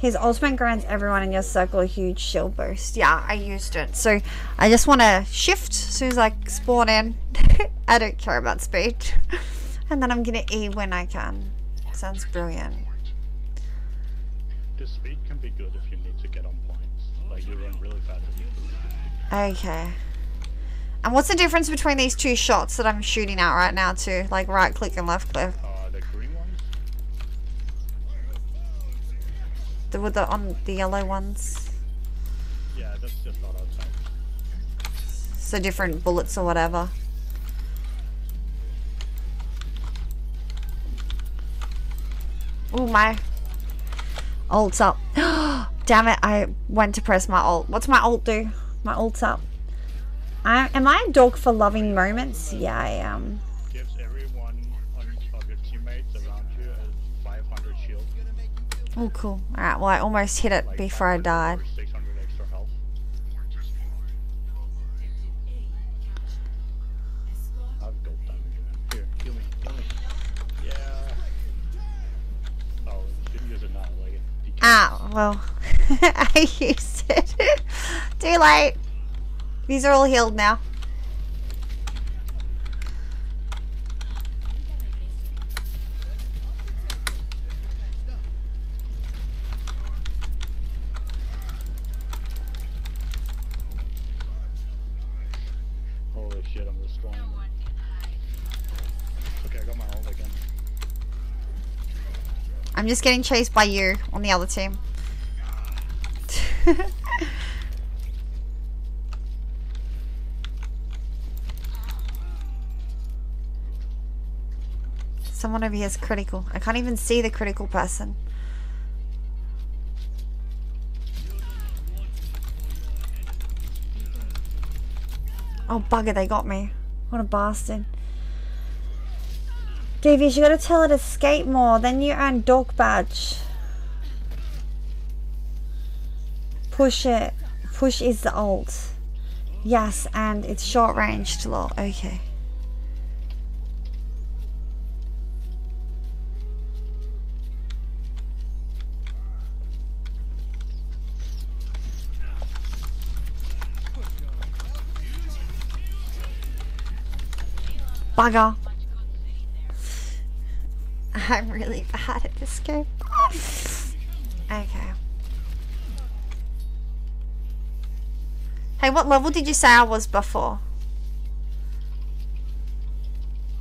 His ultimate grants everyone in your circle a huge shield boost. Yeah, I used it. So I just want to shift as soon as I spawn in. I don't care about speed. And then I'm going to E when I can. Sounds brilliant. This speed can be good if you need to get on points. Like you run really fast. Okay. And what's the difference between these two shots that I'm shooting at right now too? Like right click and left click. The, with the on the yellow ones. Yeah, that's just not outside. So different bullets or whatever. Oh my ult's up. Damn it! I went to press my ult. What's my ult do? My ult's up. I, am I a dog for loving moments? Yeah, I am. Gives everyone of your teammates around you a five hundred shield. Oh, cool. Alright, well, I almost hit it like before I died. six hundred extra health. I've got damage. Here, heal me, heal me. Yeah. Oh, didn't use it now. Like, ah, well. I used it. Too late. These are all healed now. Holy shit, I'm just going. Okay, I got my ult again. I'm just getting chased by you on the other team. Someone over here is critical. I can't even see the critical person. Oh bugger, they got me. What a bastard. Davies, you gotta tell her to skate more, then you earn dog badge. Push it. Push is the ult. Yes, and it's short ranged, lol. Okay. Bugger. I'm really bad at this game. Okay. Hey, what level did you say I was before?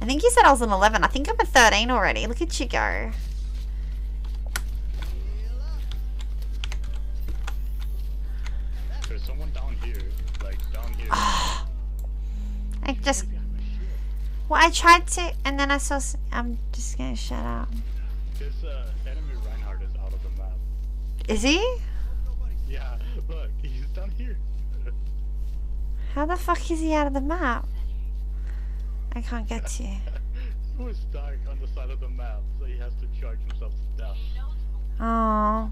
I think you said I was an eleven. I think I'm a thirteen already. Look at you go. There's someone down here. Like, down here. I just... Well, I tried to, and then I saw. S I'm just gonna shut up. This uh, enemy Reinhardt is out of the map. Is he? Yeah, look, he's down here. How the fuck is he out of the map? I can't get to you. He was stuck on the side of the map, so he has to charge himself to death. Oh.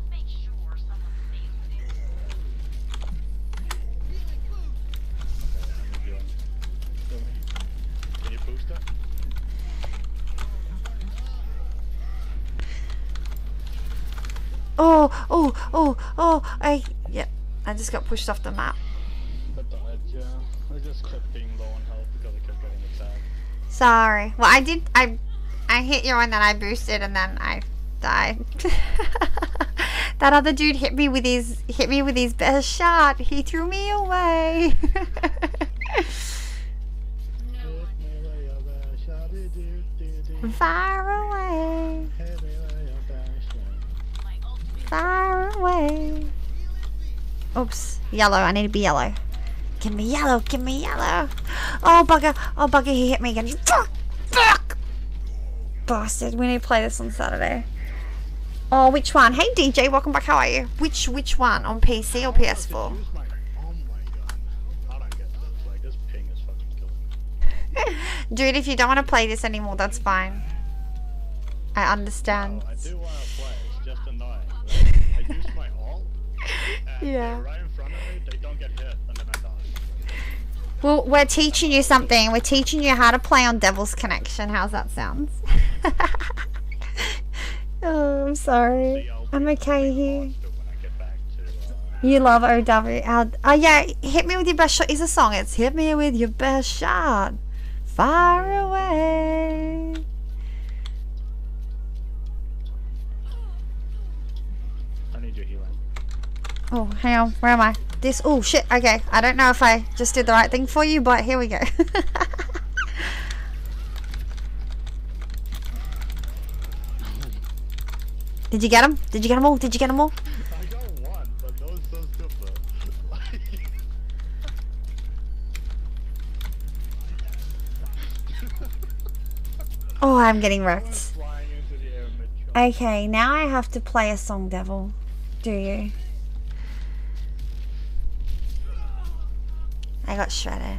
Oh, oh, oh, oh, I, yeah, I just got pushed off the map. But the head, yeah, I just kept being low on health because I kept getting attacked. Sorry. Well, I did, I, I hit you and then I boosted and then I died. That other dude hit me with his, hit me with his best shot. He threw me away. Far away. Far away. Oops. Yellow. I need to be yellow. Give me yellow. Give me yellow. Oh, bugger. Oh, bugger. He hit me again. Fuck. Fuck. Bastard. We need to play this on Saturday. Oh, which one? Hey, D J. Welcome back. How are you? Which, which one? On P C or P S four? Dude, if you don't want to play this anymore, that's fine. I understand. Oh, I do want to play, it's just annoying. I use my ult, and yeah. They're right in front of me, they don't get hit, and then I die. Well, we're teaching you something. We're teaching you how to play on Devil's Connection. How's that sound? Oh, I'm sorry. I'm okay here. You love O W. Oh, oh yeah, Hit Me With Your Best Shot is a song. It's Hit Me With Your Best Shot. Far away. I need your healing. Oh, hang on. Where am I? This. Oh, shit. Okay. I don't know if I just did the right thing for you, but here we go. Did you get them? Did you get them all? Did you get them all? Oh, I'm getting wrecked. Okay, now I have to play a song, Devil. Do you? I got shredded.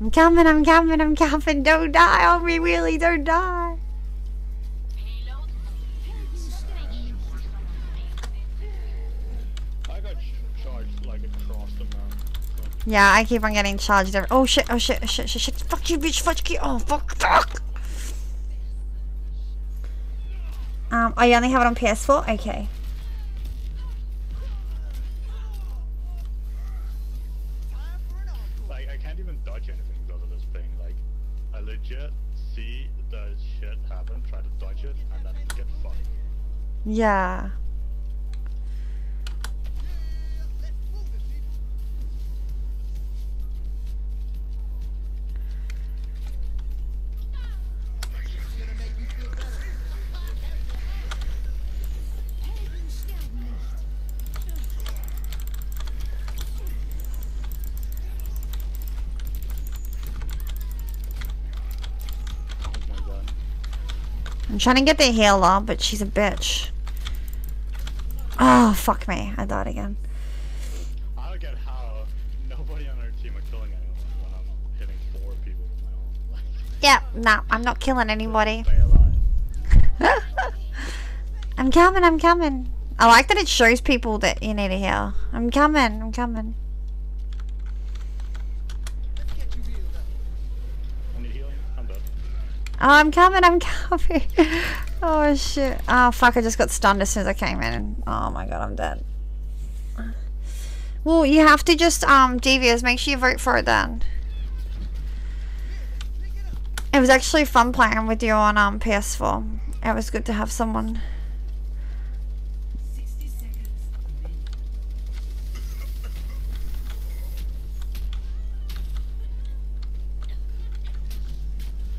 I'm coming, I'm coming, I'm coming. Don't die on me, really, don't die. Yeah, I keep on getting charged every- oh shit, oh shit, oh shit, shit, shit, fuck you bitch, fuck you, oh fuck, fuck! Um, oh you only have it on P S four? Okay. Like, I can't even dodge anything because of this thing, like, I legit see the shit happen, try to dodge it, and then get fucked. Yeah. I'm trying to get the healer, but she's a bitch. Oh, fuck me. I died again. I don't get how nobody on our team are killing anyone when I'm hitting four people with my own life. Yeah, nah, I'm not killing anybody. I'm coming, I'm coming. I like that it shows people that you need a heal. I'm coming, I'm coming. Oh, I'm coming, I'm coming. Oh, shit. Oh, fuck, I just got stunned as soon as I came in. Oh, my God, I'm dead. Well, you have to just, um, Devious, make sure you vote for it then. It was actually fun playing with you on um, P S four. It was good to have someone.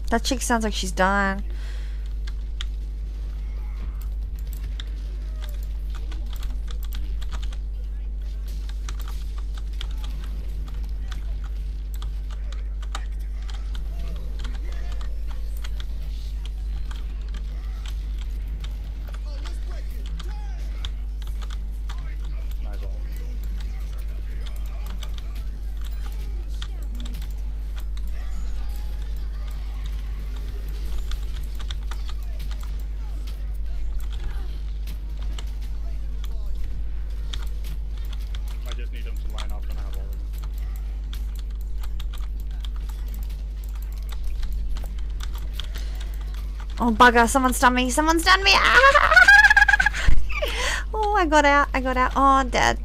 That chick sounds like she's dying. Oh bugger, someone's done me, someone's done me! Ah! Oh, I got out, I got out. Oh, I'm dead.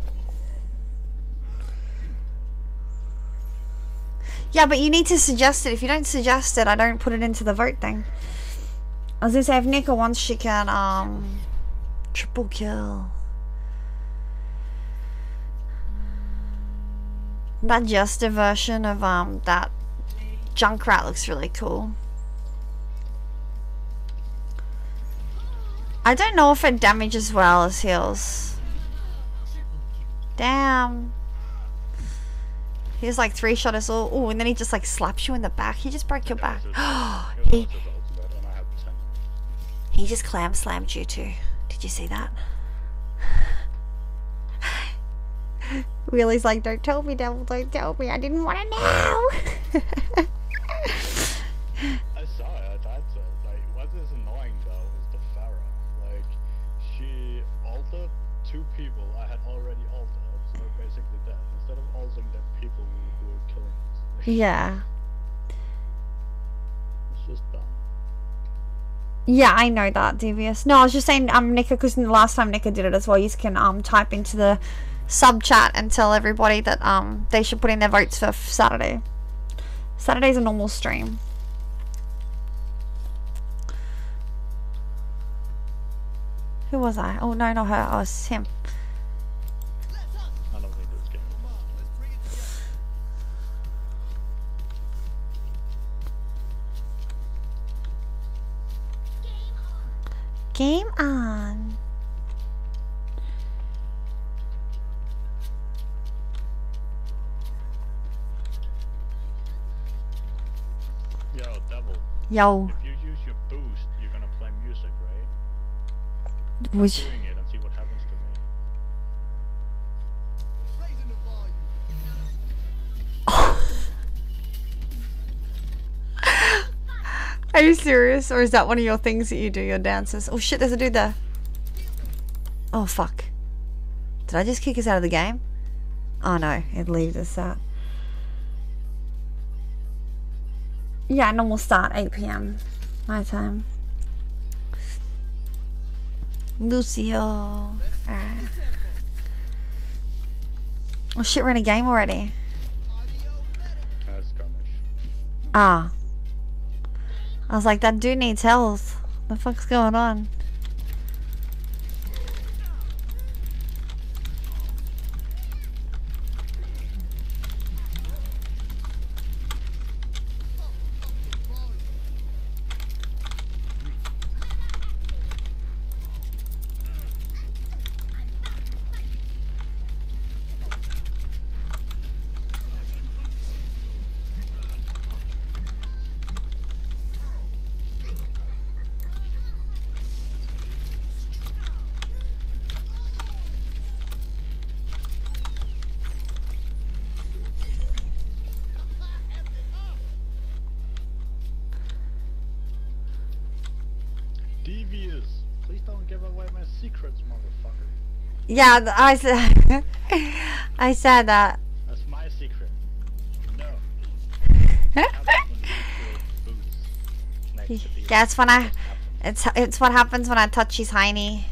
Yeah, but you need to suggest it. If you don't suggest it, I don't put it into the vote thing. I was gonna say, if Nika wants, she can, um... triple kill. That Jester version of, um, that Junkrat looks really cool. I don't know if it damages as well as heals. Damn. He's like three shot us all. Oh, and then he just like slaps you in the back. He just broke your back. he, he just clam slammed you too. Did you see that? Wheelie's like, don't tell me, devil, don't tell me. I didn't want to know. I saw it. I thought so. Like, what is annoying though is the Pharaoh. Like, she altered two people I had already altered, so basically death. Instead of altering the people who were killing us. Like, yeah. It's just dumb. Yeah, I know that, Devious. No, I was just saying, um, Nika, because the last time Nika did it as well, you can um type into the sub chat and tell everybody that um they should put in their votes for Saturday. Saturday's a normal stream. Who was I? Oh no, not her. Oh, it's him. I don't think this game. Come on, let's bring it together. Game on. Yo, devil. Yo. If you use your boost, you're gonna play music, right? Which? I'm doing it and see what happens to me. Are you serious, or is that one of your things that you do, your dances? Oh shit, there's a dude there. Oh fuck. Did I just kick us out of the game? Oh no, it leaves us out. Yeah, normal start, eight p m my time. Lucio. Alright. Oh shit, we're in a game already. Ah. I was like, that dude needs health. What the fuck's going on? Yeah, I said. I said that. That's my secret. No. Yeah, it's when I. It's it's what happens when I touch his hiney.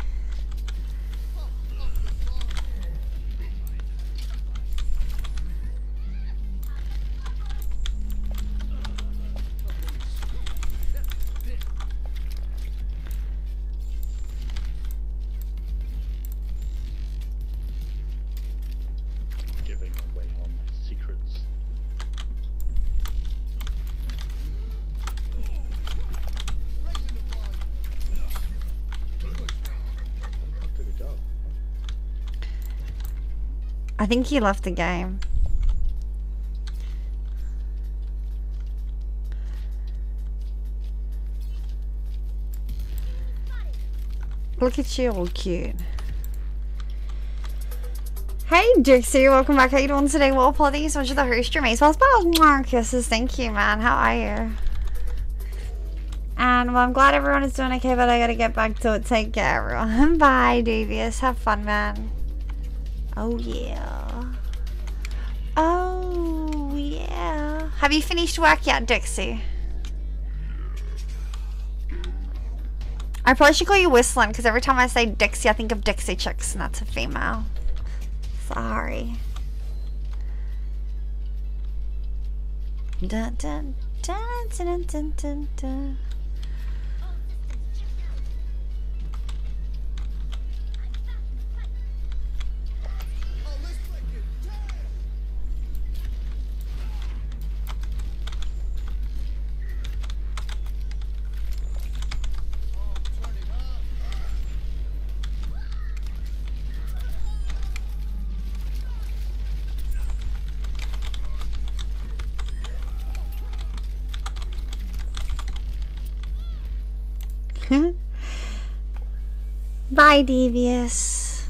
I think he left the game. Look at you, all cute. Hey, Dixie, welcome back. How you doing today? Well, Paul, thank you so much for the host, your mates. Well, well, kisses. Thank you, man. How are you? And well, I'm glad everyone is doing okay, but I gotta get back to it. Take care, everyone. Bye, Devious. Have fun, man. Oh yeah. Oh yeah. Have you finished work yet, Dixie? I probably should call you Whistling, because every time I say Dixie, I think of Dixie Chicks, and that's a female. Sorry. Dun dun dun dun dun dun dun. Bye, Devious.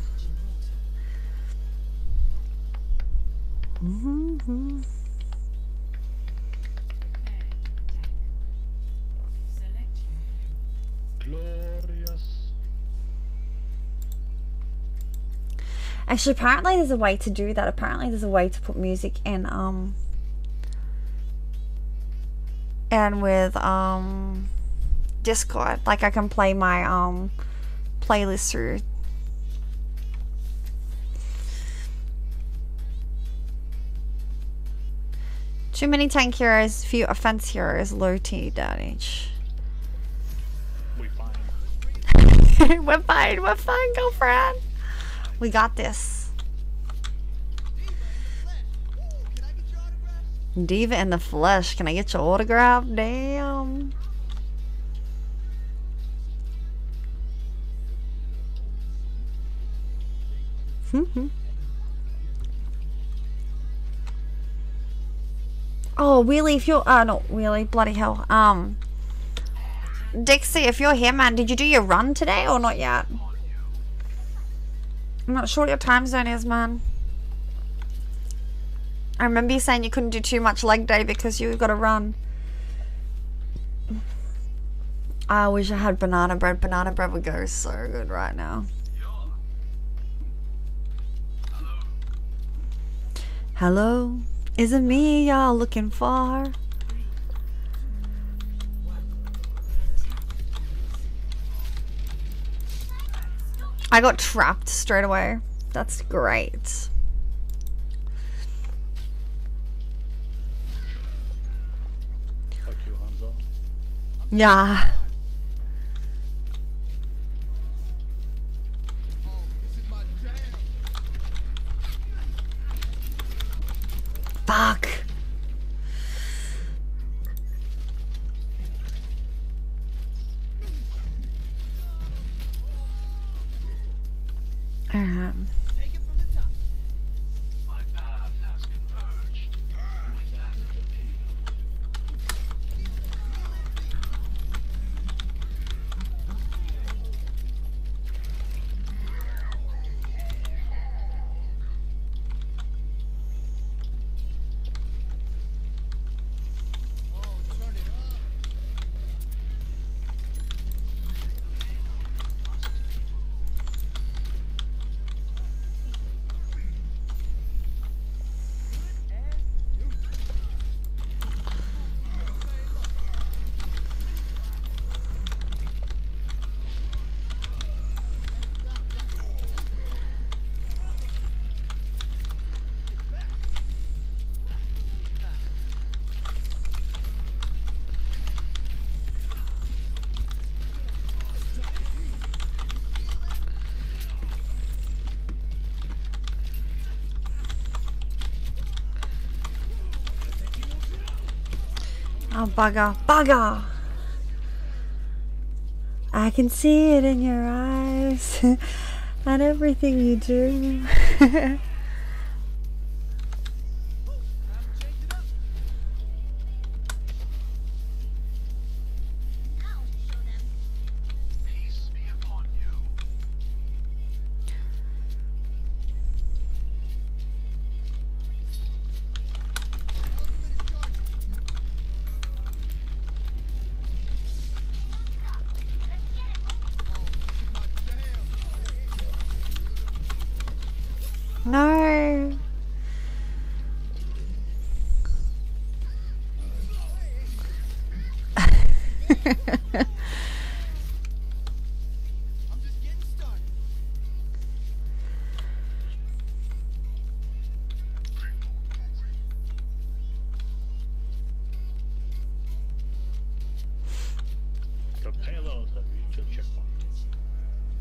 Actually, apparently there's a way to do that. Apparently there's a way to put music and um and with um Discord, like I can play my um playlist through. Too many tank heroes, few offense heroes, low T damage. We're fine. We're fine, we're fine, girlfriend. We got this. Diva in the flesh. Can I get your autograph? Damn. Mm-hmm. Oh, Wheelie, if you're uh not Wheelie, bloody hell. Um Dixie, if you're here, man, did you do your run today or not yet? I'm not sure what your time zone is, man. I remember you saying you couldn't do too much leg day because you've got to run. I wish I had banana bread. Banana bread would go so good right now. Hello? Is it me y'all looking for? I got trapped straight away. That's great. Yeah. Fuck. Um. Oh, bugger, bugger! I can see it in your eyes and everything you do.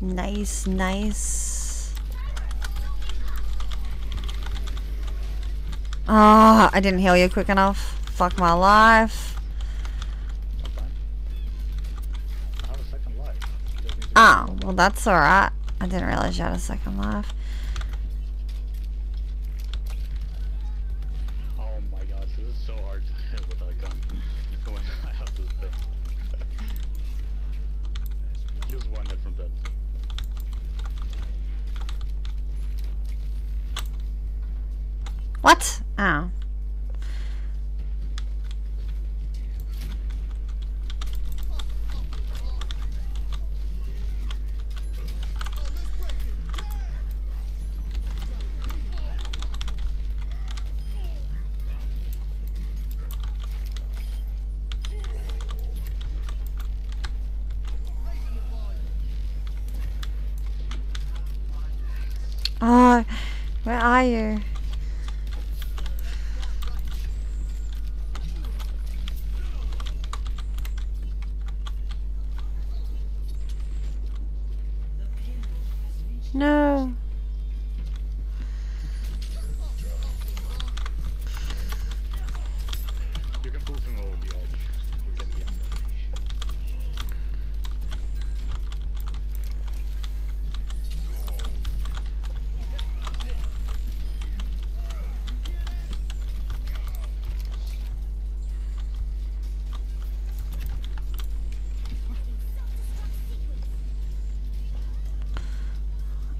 Nice, nice. Ah, oh, I didn't heal you quick enough. Fuck my life. Ah, oh, well that's alright. I didn't realize you had a second life. Oh my gosh, this is so hard to hit with a gun. When I have this thing. Just one hit from death. What? Oh. Where are you? No.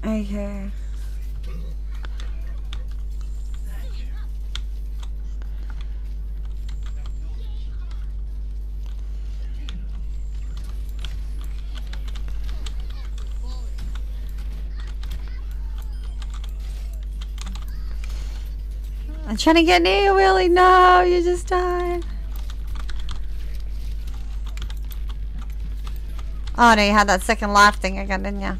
Okay. I'm trying to get near you, Willie. No, you just died. Oh no, you had that second life thing again, didn't you?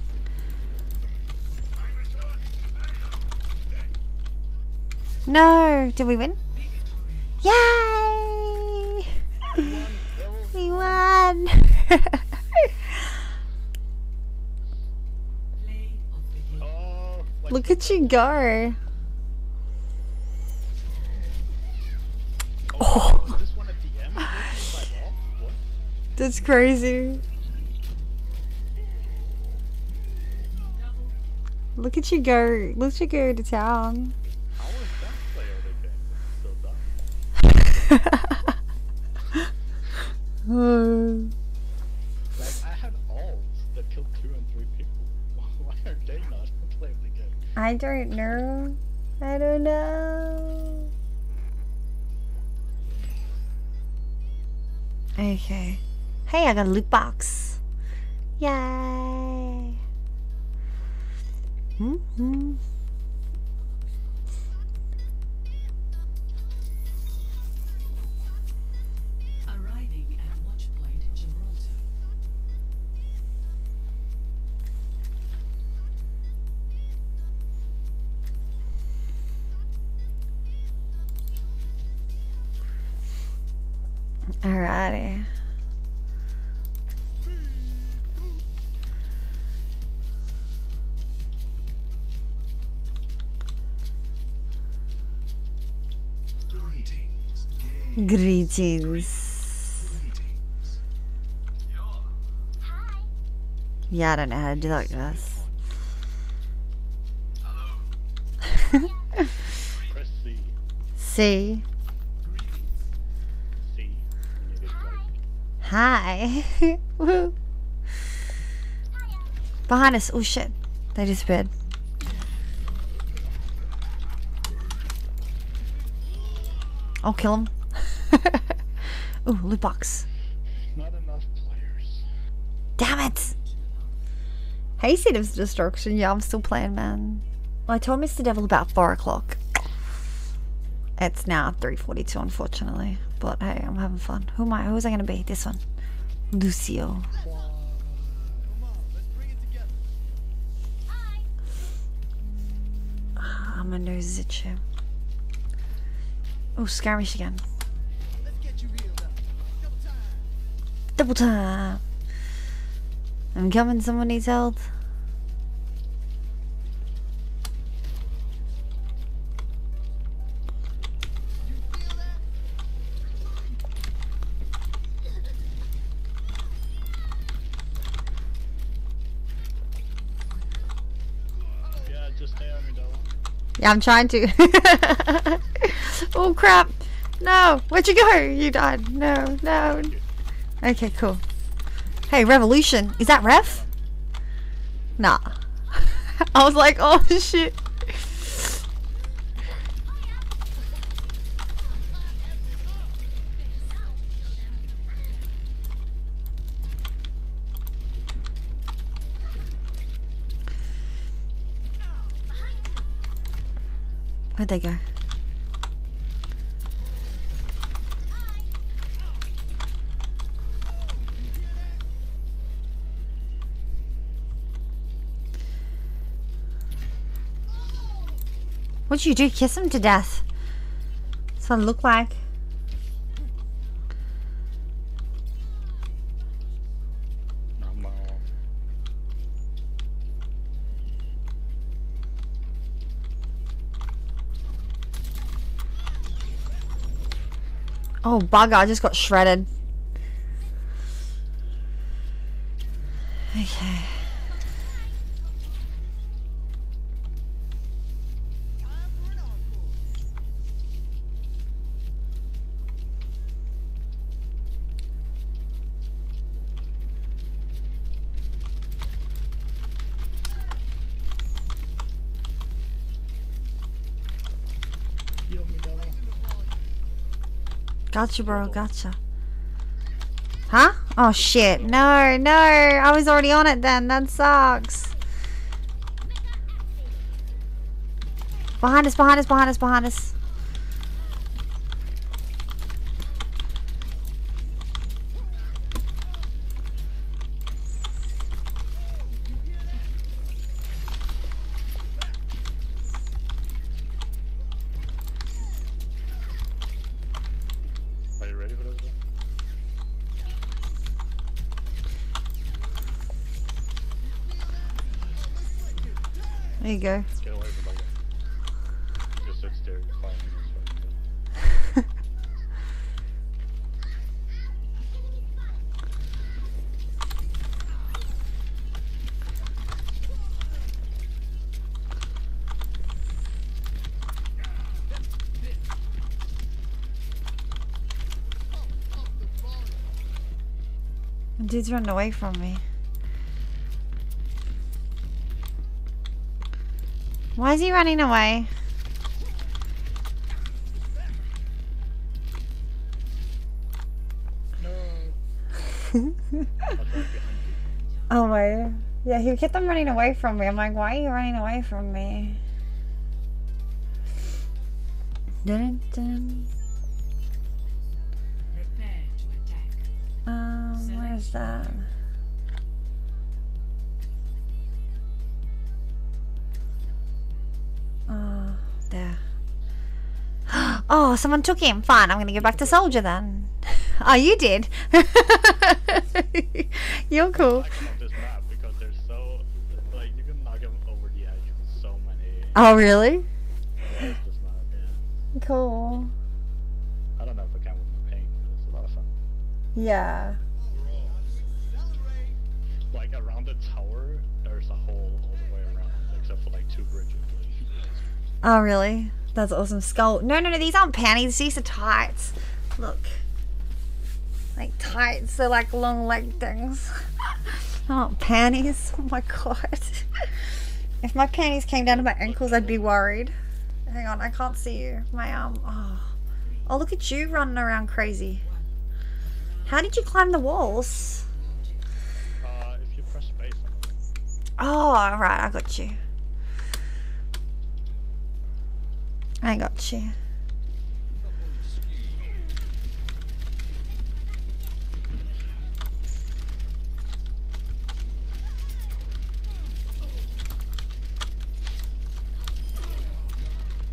No! Did we win? Yay! We won! Look at you go! Oh! That's crazy! Look at you go! Look at you go to town! Oh. Like, I had alts that killed two and three people. Why are they not playing the game? I don't know. I don't know. Okay. Hey, I got a loot box. Yay. Mm-hmm. Alrighty. Greetings. Greetings. Greetings. Hi. Yeah, I don't know how to do that like this. Hello. Press C. C. Hi. Woohoo. Behind us. Oh shit. They disappeared. I'll kill him. Ooh, loot box. Not enough players. Damn it. Hey, Seed of Destruction. Yeah, I'm still playing, man. Well, I told Mister Devil about four o'clock. It's now three forty-two, unfortunately. But hey, I'm having fun. Who am I? Who is I gonna be? This one, Lucio. Ah, I'm gonna zit you. Oh, skirmish again. Double time. I'm coming. Someone needs help. Yeah, I'm trying to. Oh crap! No, where'd you go? You died. No, no. Okay, cool. Hey, Revolution. Is that Rev? Nah. I was like, oh shit. Where'd they go? What'd you do? Kiss him to death. That's what it looked like. Oh, bugger, I just got shredded. Okay. Gotcha, bro, gotcha. Huh? Oh shit, no, no, I was already on it then, that sucks. Behind us, behind us, behind us, behind us. There you go. Get away from the Just exterior climbing. The dude's running away from me. Why is he running away? No. Oh my. Yeah, he kept on running away from me. I'm like, why are you running away from me? Dun dun. Prepare to attack. Um, where's that? Oh, there. Oh, someone took him. Fine, I'm gonna go back to Soldier then. Oh, you did. You're cool. Oh, really? Yeah, it's this map, yeah. Cool. I don't know if I can with my paint, but it's a lot of fun. Yeah. Like around the tower, there's a hole all the way around, except for like two bridges. Oh really? That's awesome. Skull. No, no, no. These aren't panties. These are tights. Look, like tights. They're like long leg things. Oh, panties. Oh my god. If my panties came down to my ankles, I'd be worried. Hang on, I can't see you. My arm. Oh, oh, look at you running around crazy. How did you climb the walls? Uh, if you press space. Oh, right. I got you. I got you.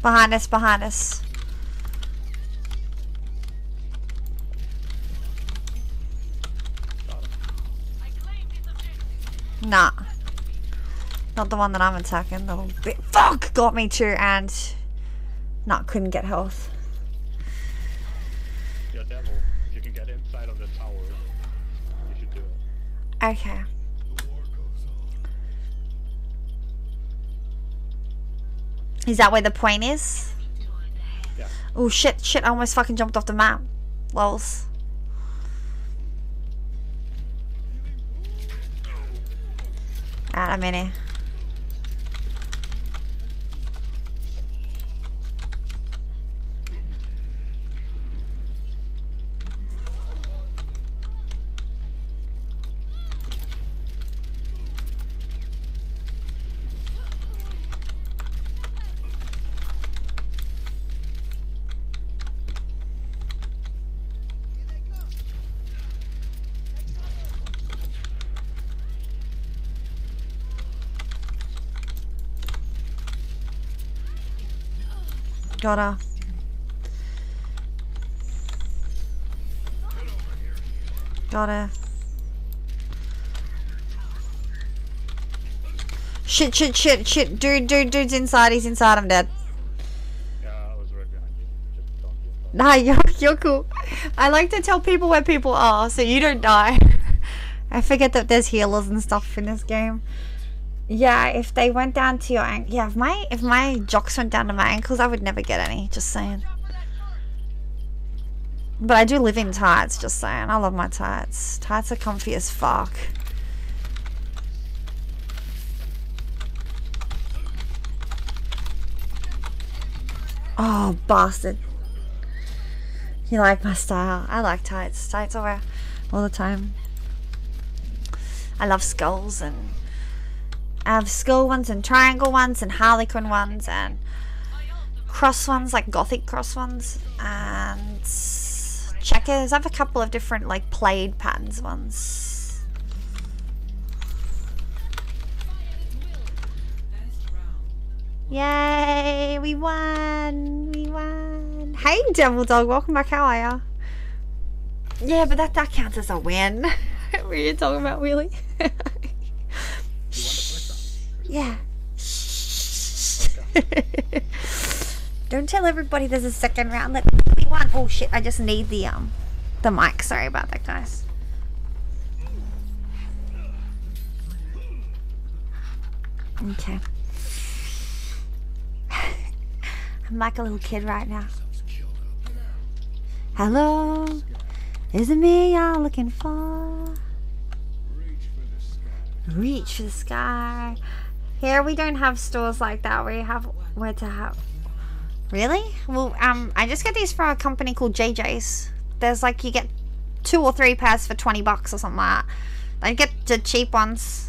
Behind us, behind us. Nah. Not the one that I'm attacking, little bit. Fuck! Got me too, and... Not couldn't get health. Your devil, if you can get inside of the tower, you should do it. Okay. The war goes on. Is that where the point is? Yeah. Oh shit, shit, I almost fucking jumped off the map. Lols. Alright, I'm in here. gotta. Gotta. Shit, shit, shit, shit. Dude, dude, dude's inside. He's inside. I'm dead. Yeah, I was right behind you. Just don't get nah, you're, you're cool. I like to tell people where people are so you don't die. I forget that there's healers and stuff in this game. Yeah, if they went down to your ankle. Yeah, if my, if my jocks went down to my ankles, I would never get any. Just saying. But I do live in tights, just saying. I love my tights. Tights are comfy as fuck. Oh, bastard. You like my style. I like tights. Tights I wear all the time. I love skulls and... I have skull ones and triangle ones and harlequin ones and... cross ones, like gothic cross ones. And... checkers. I have a couple of different like plaid patterns ones. Yay! We won! We won! Hey Devil Dog, welcome back, how are ya? Yeah, but that, that counts as a win. What are you talking about, Wheelie? Yeah. Don't tell everybody there's a second round. Let me one. Oh shit! I just need the um, the mic. Sorry about that, guys. Okay. I'm like a little kid right now. Hello, is it me y'all looking for? Reach for the sky. Here we don't have stores like that. We have where to have. Really? Well, um, I just get these from a company called J J's. There's like, you get two or three pairs for twenty bucks or something like that. I get the cheap ones.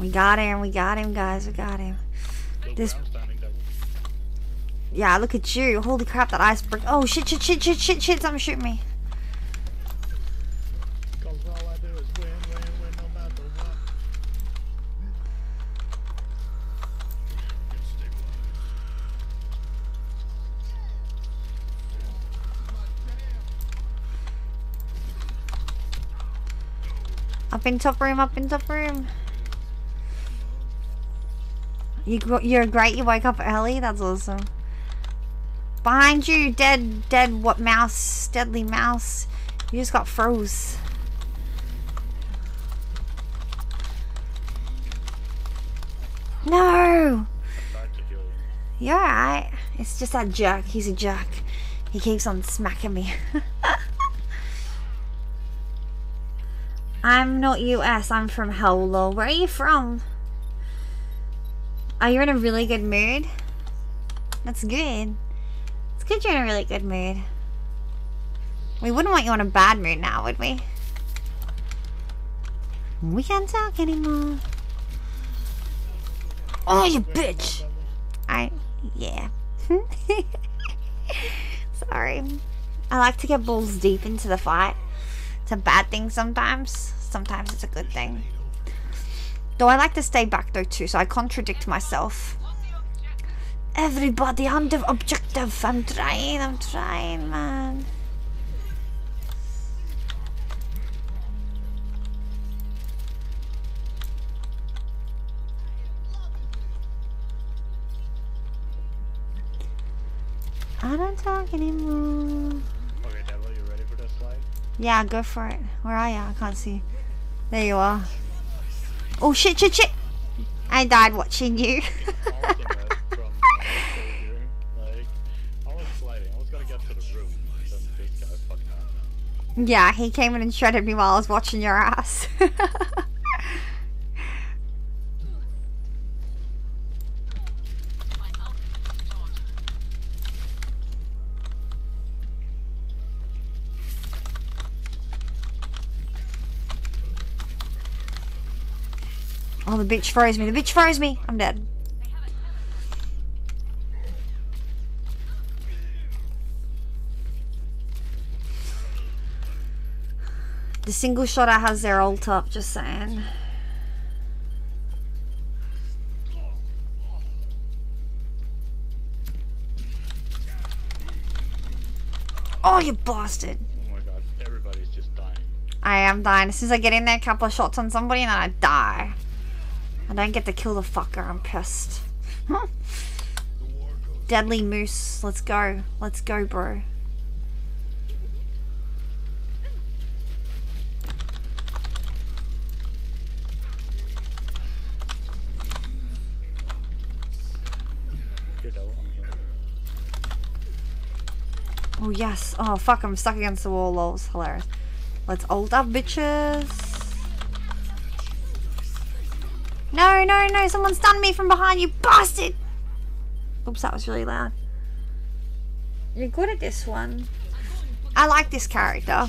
We got him, we got him, guys, we got him. This. Yeah, look at you. Holy crap, that iceberg. Oh, shit, shit, shit, shit, shit, shit, something shoot me. Up in top room, up in top room. You, you're great, you woke up early, that's awesome. Behind you, dead, dead, what mouse, deadly mouse. You just got froze. No! You're alright. It's just that jerk, he's a jerk. He keeps on smacking me. I'm not U S, I'm from hell, lol. Where are you from? Oh, you're in a really good mood? That's good. It's good you're in a really good mood. We wouldn't want you in a bad mood now, would we? We can't talk anymore. Oh, you bitch! I... yeah. Sorry. I like to get balls deep into the fight. It's a bad thing sometimes. Sometimes it's a good thing. Though I like to stay back though too, so I contradict myself. Everybody, I'm the objective. I'm trying, I'm trying, man. I don't talk anymore. Okay, Devil, you ready for this slide? Yeah, go for it. Where are you? I can't see. There you are. Oh shit, shit, shit! I died watching you. Yeah, he came in and shredded me while I was watching your ass. Oh, the bitch froze me. The bitch froze me. I'm dead. The single shotter has their ult up, just saying. Oh, you bastard. Oh my god, everybody's just dying. I am dying. As soon as I get in there, a couple of shots on somebody and then I die. I don't get to kill the fucker. I'm pissed. Deadly moose. Let's go. Let's go, bro. Oh yes, oh fuck, I'm stuck against the wall, lol, it's hilarious. Let's ult up, bitches. No, no, no, someone stunned me from behind, you bastard! Oops, that was really loud. You're good at this one. I like this character.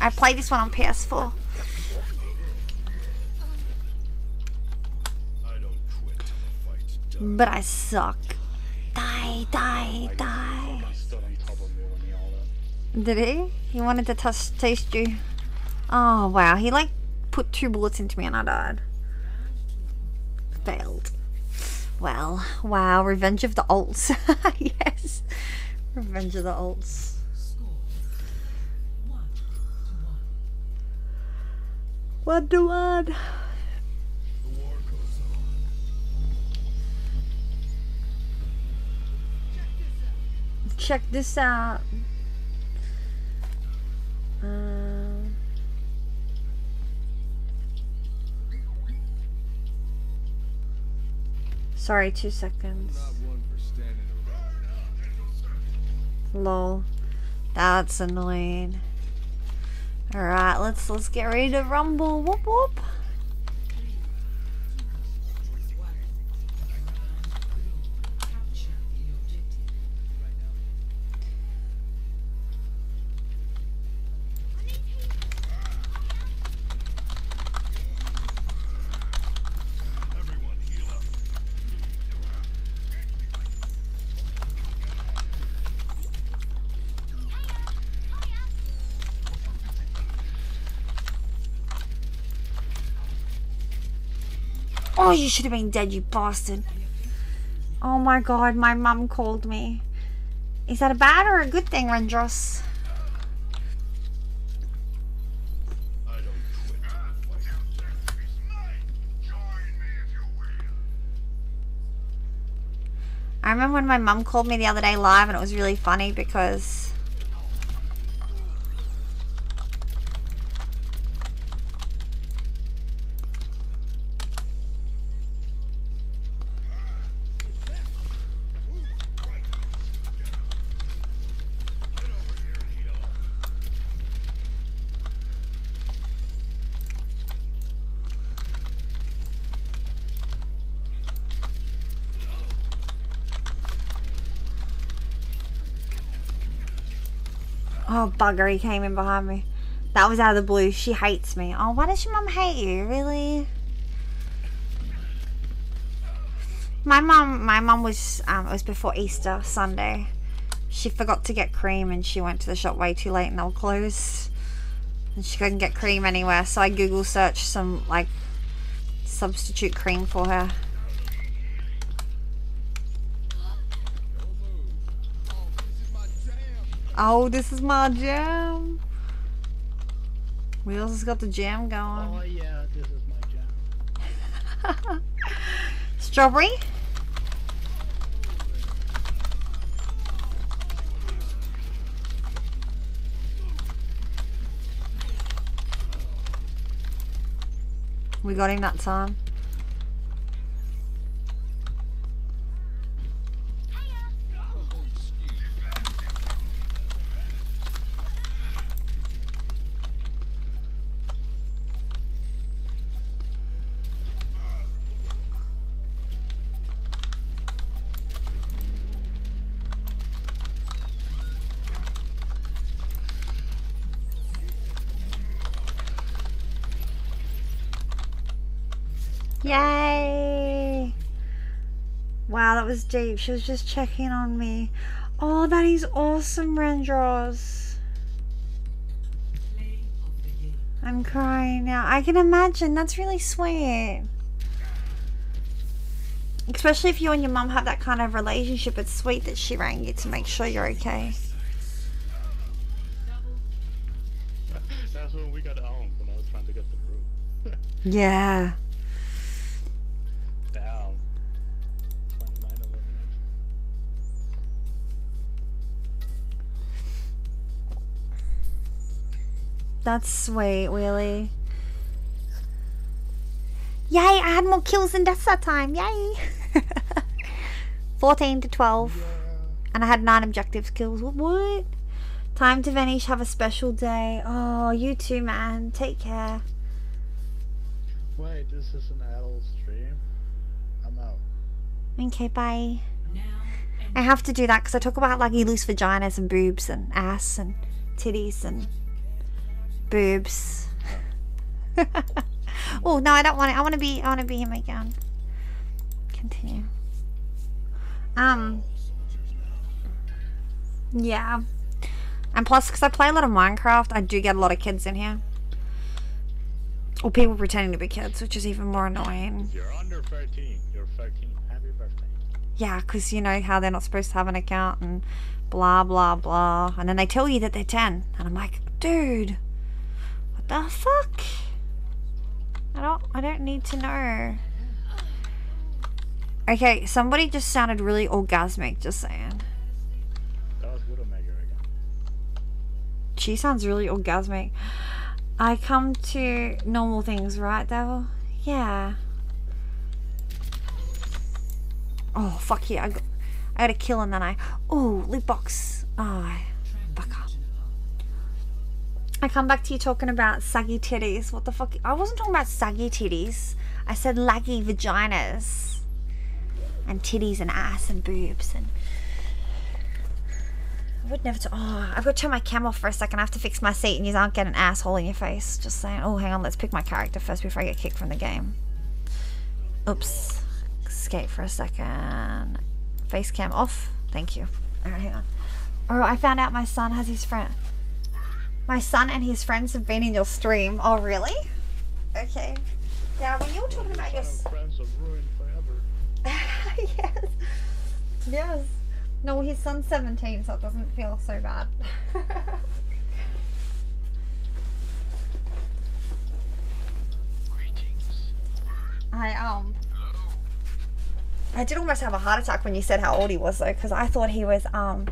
I played this one on P S four. But I suck. Die, die, die. Did he? He wanted to taste, taste you. Oh wow, he like put two bullets into me and I died. Failed. Well, wow, revenge of the ults. Yes. Revenge of the ults. What do I do? Check this out. Um, sorry, two seconds. Lol, that's annoying. All right, let's let's get ready to rumble. Whoop whoop. Oh, you should have been dead, you bastard. Oh my god, my mum called me. Is that a bad or a good thing, Rendros? I remember when my mum called me the other day live and it was really funny because... Oh, bugger, he came in behind me. That was out of the blue. She hates me. Oh, why does your mum hate you? Really? My mum, my mum was, um, it was before Easter Sunday. She forgot to get cream and she went to the shop way too late and they were closed. And she couldn't get cream anywhere. So I Google searched some, like, substitute cream for her. Oh, this is my jam. Wheels has got the jam going. Oh yeah, this is my jam. Strawberry? We got him that time. Yay! Wow, that was deep. She was just checking on me. Oh, that is awesome, Rendros. I'm crying now. I can imagine. That's really sweet. Especially if you and your mum have that kind of relationship, it's sweet that she rang you to make sure you're okay. That's when we got home, when I was trying to get the room. Yeah. Down. That's sweet, Willie. Yay, I had more kills than deaths that time, yay! fourteen to twelve. Yeah. And I had nine objective kills. What, what? Time to vanish, have a special day. Oh, you too, man. Take care. Wait, this is an adult stream? I'm out. Okay, bye. Now, I have to do that because I talk about like loose vaginas and boobs and ass and titties and boobs. Oh. Oh no, I don't want it. I want to be. I want to be him again. Continue. Um. Yeah. And plus, because I play a lot of Minecraft, I do get a lot of kids in here, or people pretending to be kids, which is even more annoying. You're under thirteen. You're thirteen. Happy birthday. Yeah, because you know how they're not supposed to have an account and blah blah blah, and then they tell you that they're ten, and I'm like, dude, what the fuck? I don't, I don't need to know. Okay, somebody just sounded really orgasmic, just saying. That was Widowmaker again. She sounds really orgasmic. I come to normal things, right, Devil? Yeah. Oh, fuck yeah. I got, I got a kill and then I... Oh, loot box. Oh, fuck up. I come back to you talking about saggy titties. What the fuck? I wasn't talking about saggy titties. I said laggy vaginas. And titties and ass and boobs and... I would never... Oh, I've got to turn my cam off for a second. I have to fix my seat and you don't get an asshole in your face. Just saying. Oh, hang on. Let's pick my character first before I get kicked from the game. Oops. Escape for a second. Face cam off. Thank you. Alright, hang on. Oh, I found out my son has his friend. My son and his friends have been in your stream. Oh, really? Okay. Now, when you were talking about your... friends are ruined forever. Yes. Yes. No, his son's seventeen, so it doesn't feel so bad. Greetings. I, um... Hello. I did almost have a heart attack when you said how old he was, though, because I thought he was, um...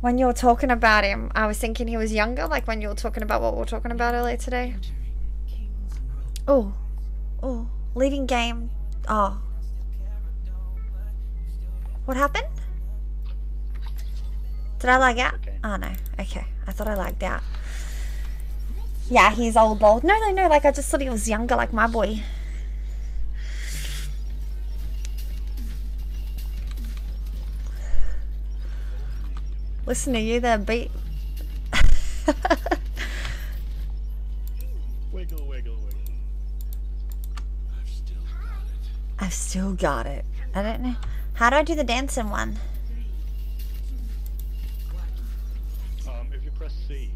when you were talking about him, I was thinking he was younger, like when you were talking about what we were talking about earlier today. Oh, oh, leaving game. Oh. What happened? Did I lag out? Oh no, okay. I thought I lagged out. Yeah, he's old, old. No, no, no, like I just thought he was younger, like my boy. Listen to you there, beat. Wiggle, wiggle, wiggle. I've still got it. I've still got it. I don't know. How do I do the dancing one? Um, if you press C,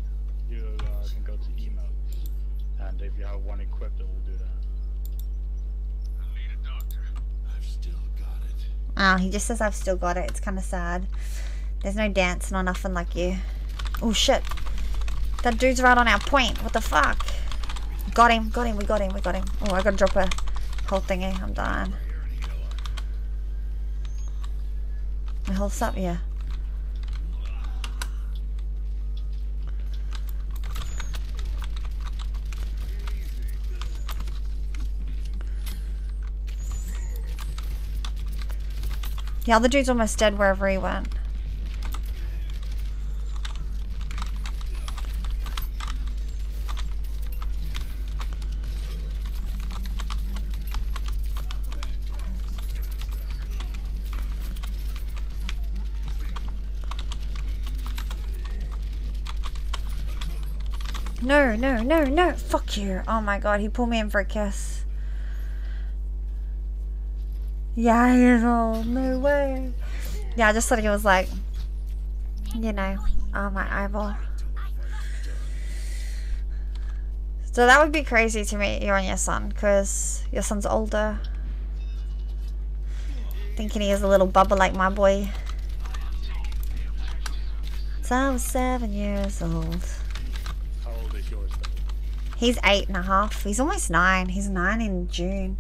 you uh, can go to emotes. And if you have one equipped, it will do that. I need a doctor. I've still got it. Oh, he just says I've still got it. It's kind of sad. There's no dancing or nothing like you. Oh shit. That dude's right on our point. What the fuck? Got him, got him, we got him, we got him. Oh, I gotta drop a whole thingy. I'm dying. My health's up, yeah. The other dude's almost dead wherever he went. No, no, no, no. Fuck you. Oh my god, he pulled me in for a kiss. Yeah, years old. No way. Yeah, I just thought it was like, you know, oh my eyeball. So that would be crazy to meet you and your son, because your son's older. Thinking he is a little bubba like my boy. So I was seven years old. How old is yours? He's eight and a half. He's almost nine. He's nine in June.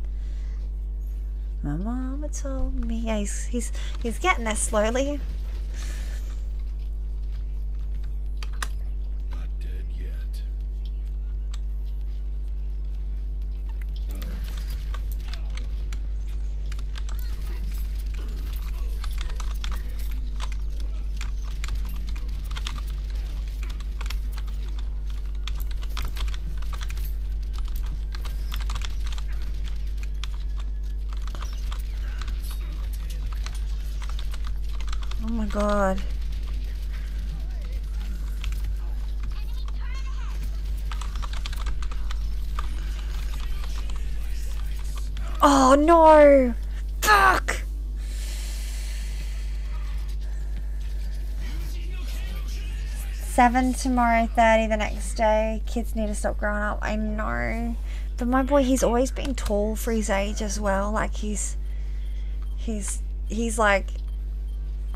My mama told me. Yeah, he's he's he's getting there slowly. Not dead yet. Oh my god. Oh no! Fuck! Seven tomorrow, thirty the next day. Kids need to stop growing up. I know. But my boy, he's always been tall for his age as well. Like he's... He's... He's like...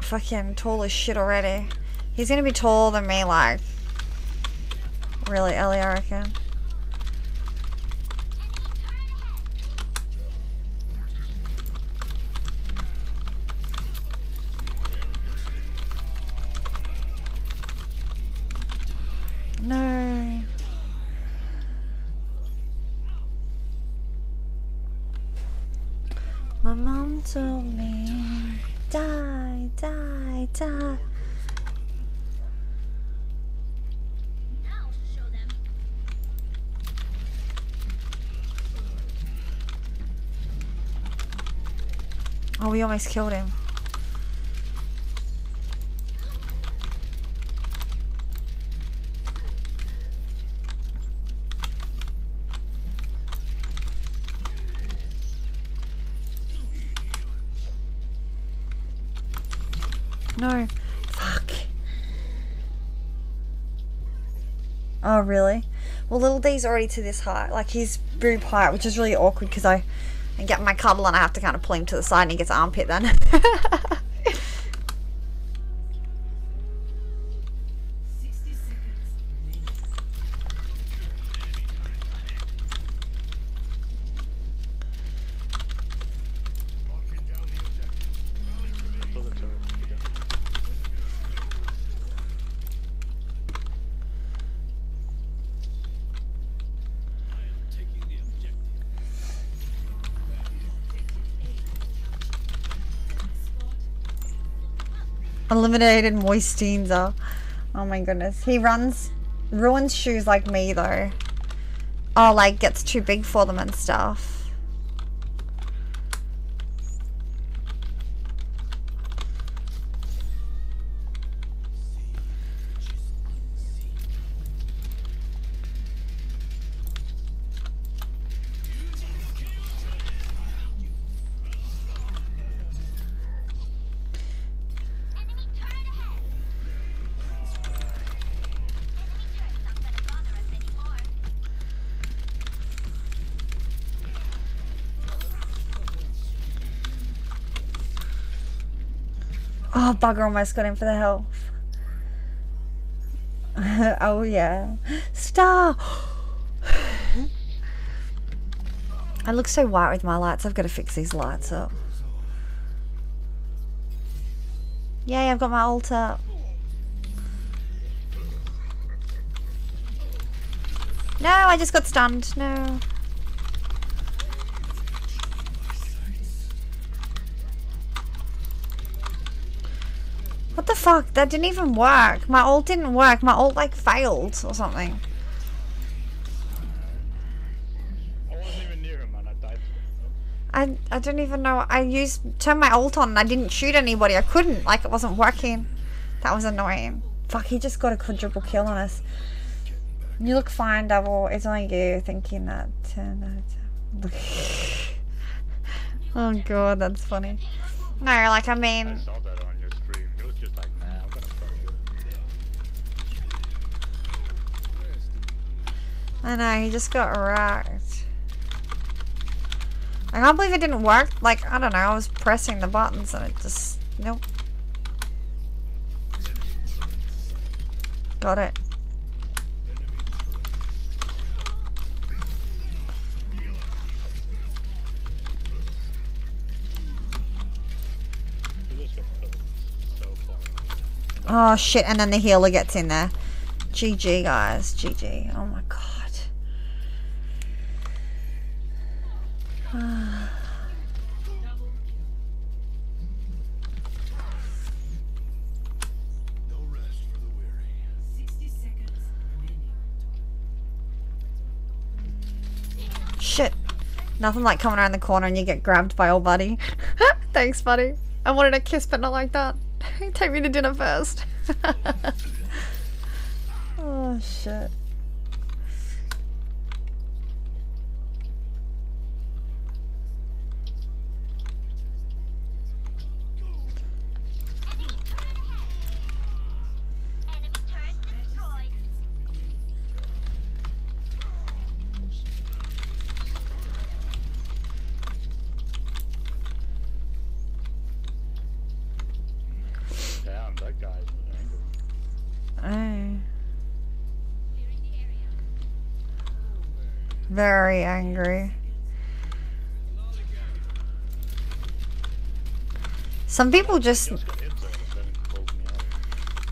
fucking tall as shit already. He's gonna be taller than me, like, really early, I reckon. No. My mom told me, die, die, die. Now show them. Oh, we almost killed him. No. Fuck. Oh, really? Well, little D's already to this height. Like, he's boob height, which is really awkward because I, I get my cuddle and I have to kind of pull him to the side and he gets armpit then. Eliminated moist teens are. Oh my goodness. He runs, ruins shoes like me though. Oh, like gets too big for them and stuff. Oh, bugger, almost got him for the health. Oh, yeah. Star! I look so white with my lights. I've got to fix these lights up. Yay, I've got my ult up. No, I just got stunned. No. What the fuck? That didn't even work. My ult didn't work. My ult like failed or something. I wasn't even near him, man. I died. I I don't even know. I used turned my ult on and I didn't shoot anybody. I couldn't. Like it wasn't working. That was annoying. Fuck. He just got a quadruple kill on us. You look fine, double. It's only you thinking that. Look. Oh god, that's funny. No, like I mean. I saw that on your stream. It was just like, nah, I'm gonna fuck you. I know, he just got racked. I can't believe it didn't work. Like, I don't know, I was pressing the buttons and it just, nope. Got it. Oh shit, and then the healer gets in there. G G guys, G G. Oh my god. Shit. Nothing like coming around the corner and you get grabbed by old buddy. Thanks buddy. I wanted a kiss but not like that. Take me to dinner first. Oh shit. Very angry. Some people just...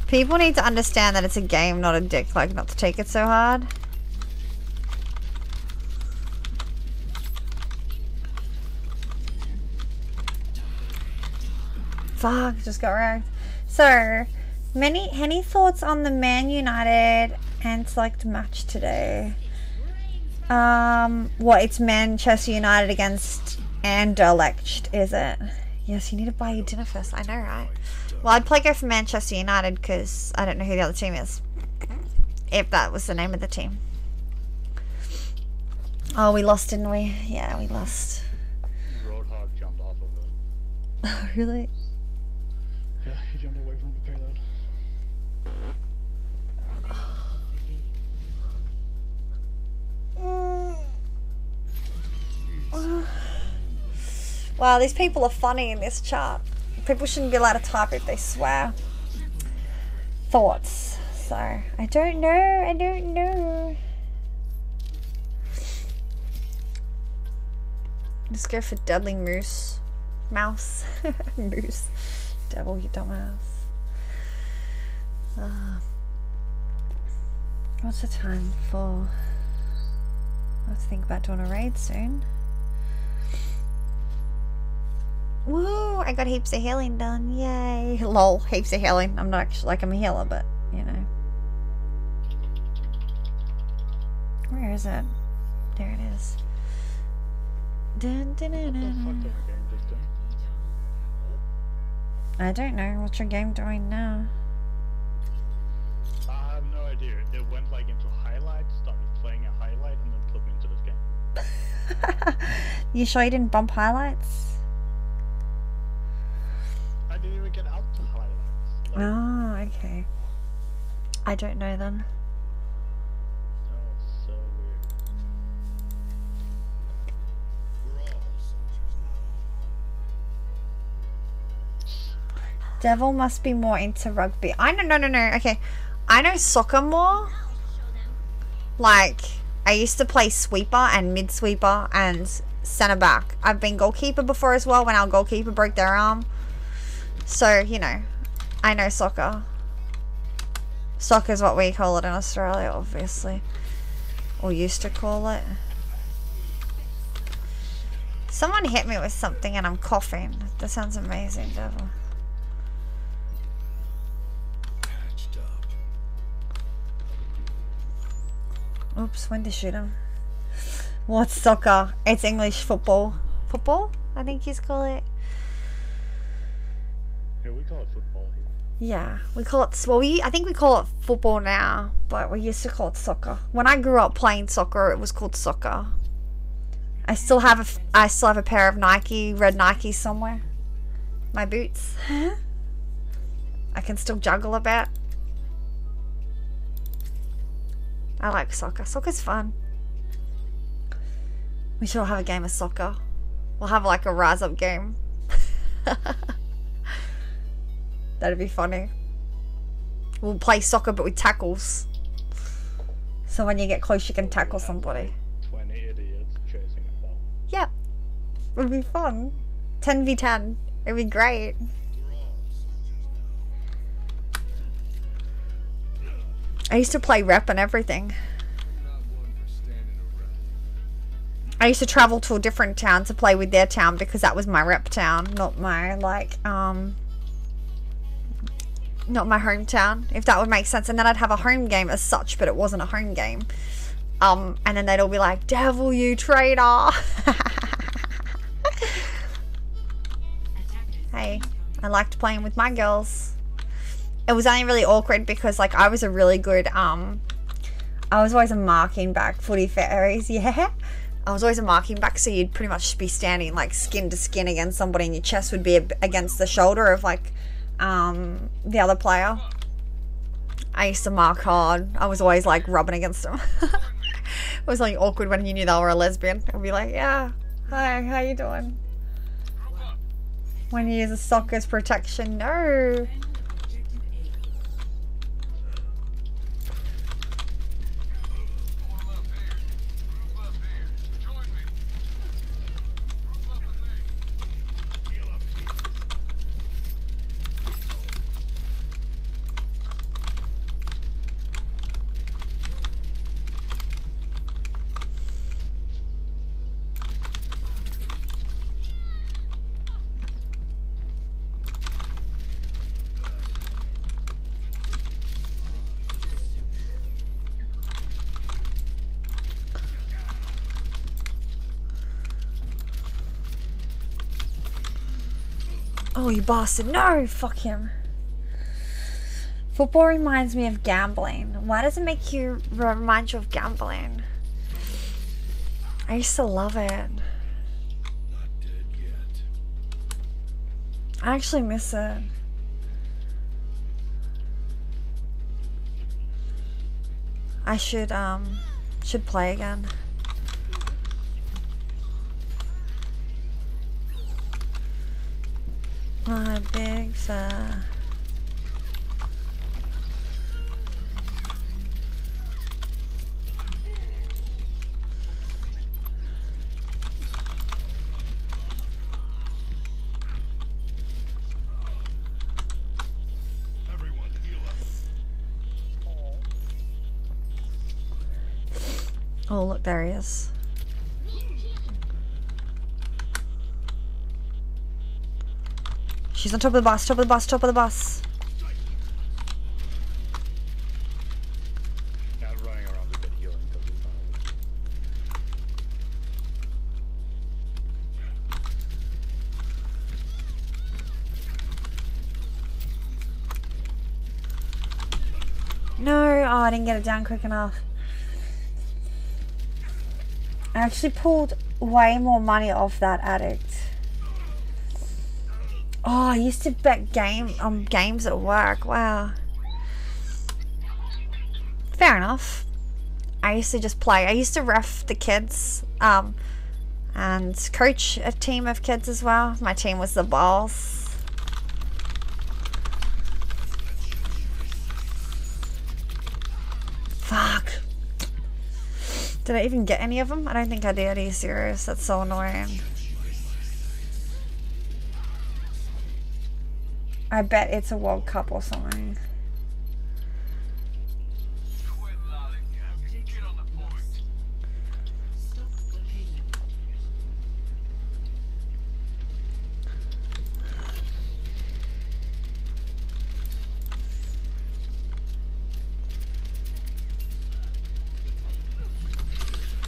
People need to understand that it's a game, not a dick. Like, not to take it so hard. Fuck, just got wrecked. So, many, any thoughts on the Man United and select match today? Um, what, it's Manchester United against Anderlecht, is it? Yes, you need to buy your dinner first, I know, right? Well, I'd play go for Manchester United because I don't know who the other team is. If that was the name of the team. Oh, we lost, didn't we? Yeah, we lost. Roadhog jumped off of it. Oh, really? Yeah, he jumped away from the payload. Wow, these people are funny in this chat. People shouldn't be allowed to type if they swear. Thoughts. So, I don't know, I don't know. Just go for Deadly Moose. Mouse. Moose. Devil, you dumbass. Uh, what's the time for... Let's think about doing a raid soon. Woo! I got heaps of healing done. Yay! Lol, heaps of healing. I'm not actually like I'm a healer, but you know. Where is it? There it is. Dun, dun, dun, dun. I don't know. What's your game doing now? I have no idea. It went like into highlights, started playing a highlight, and then put me into this game. You sure you didn't bump highlights? I didn't even get out to highlights. Like, oh, okay. I don't know then. Oh, it's so weird. We're all soldiers now. Devil must be more into rugby. I know, no, no, no. Okay. I know soccer more. Like, I used to play sweeper and mid sweeper and centre back. I've been goalkeeper before as well when our goalkeeper broke their arm. So, you know, I know soccer. Soccer is what we call it in Australia, obviously. Or used to call it. Someone hit me with something and I'm coughing. That sounds amazing, Devil. Oops, when to shoot him. What's soccer? It's English football. Football? I think you call it. Yeah, we call it football here. Yeah, we call it, well, we, I think we call it football now, but we used to call it soccer. When I grew up playing soccer, it was called soccer. I still have a f I still have a pair of Nike, red Nike somewhere. My boots. I can still juggle about. I like soccer. Soccer's fun. We should all have a game of soccer. We'll have like a rise up game. That'd be funny. We'll play soccer but with tackles. So when you get close you can tackle somebody. twenty idiots chasing a ball. Yep. It would be fun. ten v ten. It'd be great. I used to play rep and everything. I used to travel to a different town to play with their town because that was my rep town, not my like um not my hometown, if that would make sense. And then I'd have a home game as such, but it wasn't a home game. Um, and then they'd all be like, devil you traitor. Hey, I liked playing with my girls. It was only really awkward because like I was a really good, um, I was always a marking back, footy fairies, yeah. I was always a marking back, so you'd pretty much be standing like skin to skin against somebody and your chest would be against the shoulder of like, um, the other player. I used to mark hard. I was always like rubbing against them. It was like awkward when you knew they were a lesbian. I'd be like, yeah, hi, how you doing? When you use a sock as protection, no. Oh, you bastard. No, fuck him. Football reminds me of gambling. Why does it make you remind you of gambling? I used to love it. Not dead yet. I actually miss it. I should, um, should play again. My big sir. Everyone heal up. Oh, look, there he is. She's on top of the bus, top of the bus, top of the bus. No, oh, I didn't get it down quick enough. I actually pulled way more money off that addict. Oh, I used to bet game on um, games at work. Wow. Fair enough. I used to just play. I used to ref the kids um, and coach a team of kids as well. My team was the balls. Fuck. Did I even get any of them? I don't think I did. Are you serious? That's so annoying. I bet it's a World Cup or something.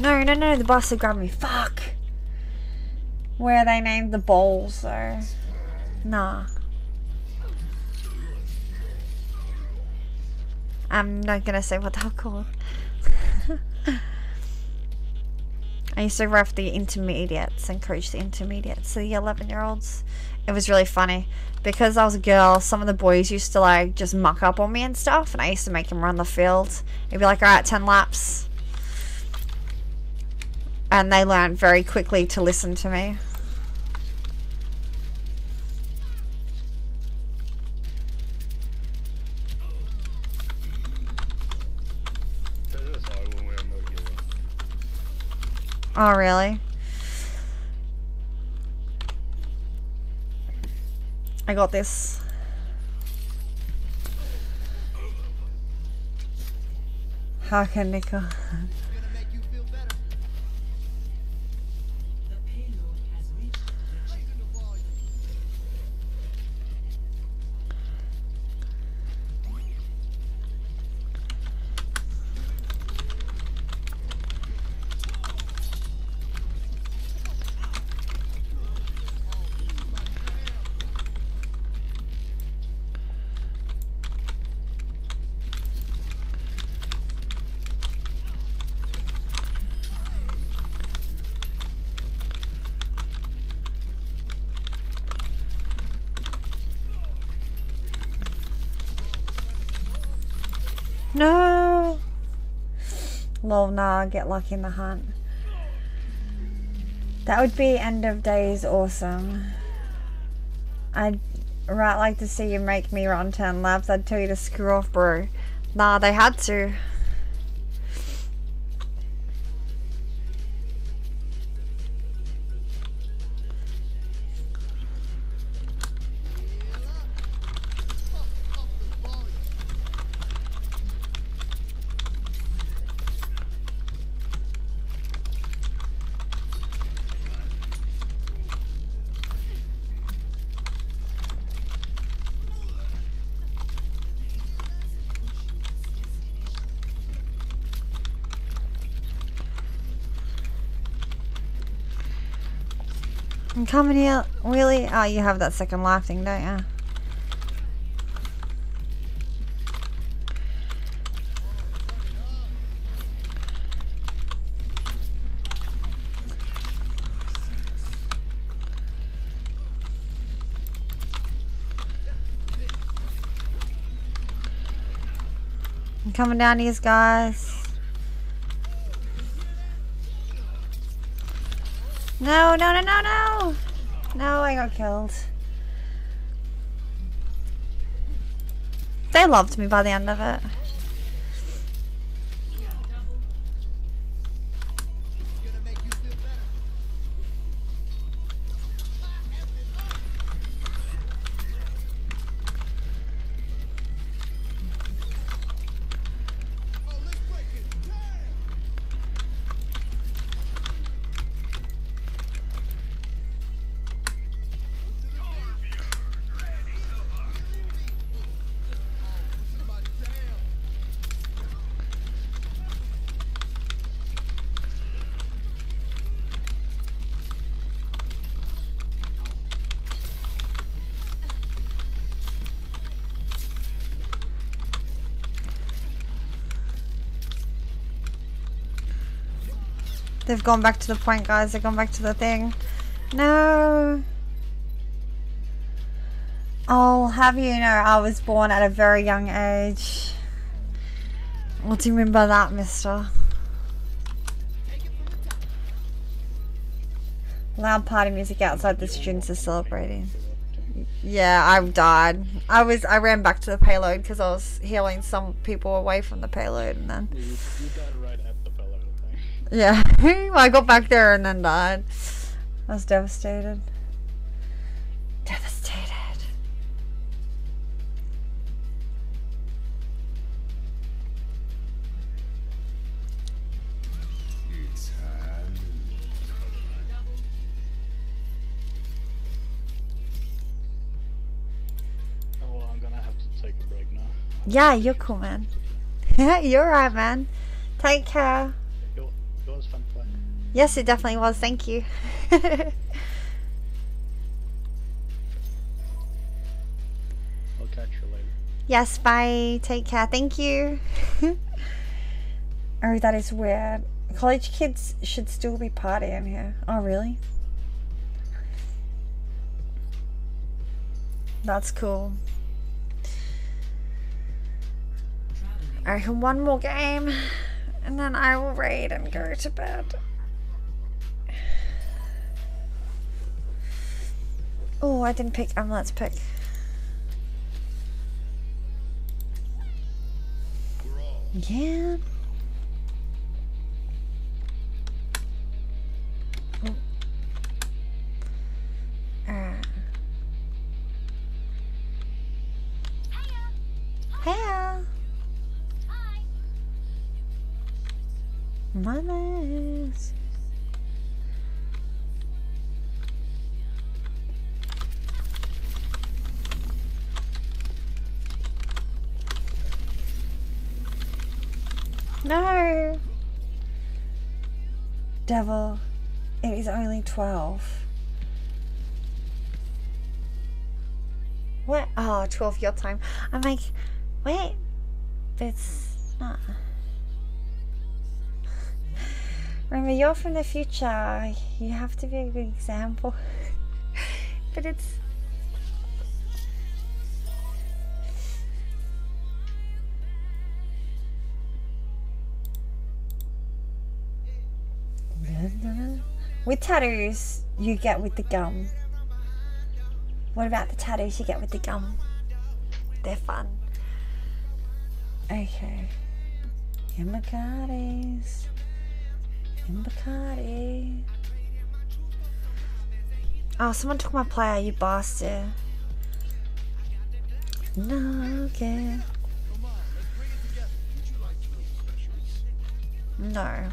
No, no, no, the bastard grabbed me. Fuck. Where they named the balls, though. Nah. I'm not gonna say what they're called. I used to rough the intermediates, encourage the intermediates, the eleven year olds. It was really funny. Because I was a girl, some of the boys used to like just muck up on me and stuff, and I used to make them run the field. They'd be like, alright, ten laps. And they learned very quickly to listen to me. Oh, really? I got this. How can Nika? No! Lol, nah, get lucky in the hunt. That would be end of days awesome. I'd right like to see you make me run ten laps. I'd tell you to screw off, bro. Nah, they had to. I'm coming here, really? Oh, you have that second life thing, don't you? I'm coming down to you guys. No, no, no, no, no! No, I got killed. They loved me by the end of it. They've gone back to the point, guys. They've gone back to the thing. No. I'll have you know I was born at a very young age. What do you mean by that, mister? Loud party music outside, the students are celebrating. Yeah, I've died. I was I ran back to the payload because I was healing some people away from the payload, and then you, you died right at the payload. Yeah, I got back there and then died. I was devastated. Devastated. Oh, well, I'm gonna have to take a break now. Yeah, you're cool, man. Yeah, you're right, man. Take care. Yes, it definitely was. Thank you. I'll catch you later. Yes, bye. Take care. Thank you. Oh, that is weird. College kids should still be partying here. Oh, really? That's cool. I reckon one more game and then I will raid and go to bed. Oh, I didn't pick Amlet's pick. Yeah. Oh. Uh. Heya. Hi. Mamas. No! Devil, it is only twelve. What? Oh, twelve your time. I'm like, wait, it's not. Remember, you're from the future. You have to be a good example. But it's... With tattoos, you get with the gum. What about the tattoos you get with the gum? They're fun. Okay. Imbacatis. Imbacati. Oh, someone took my player, you bastard. No, okay. No.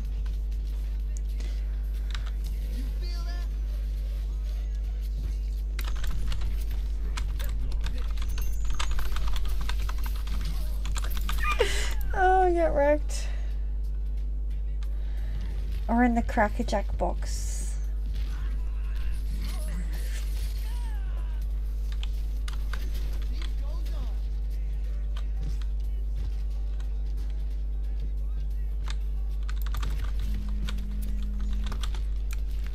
Oh, I get wrecked. Or in the crackerjack box.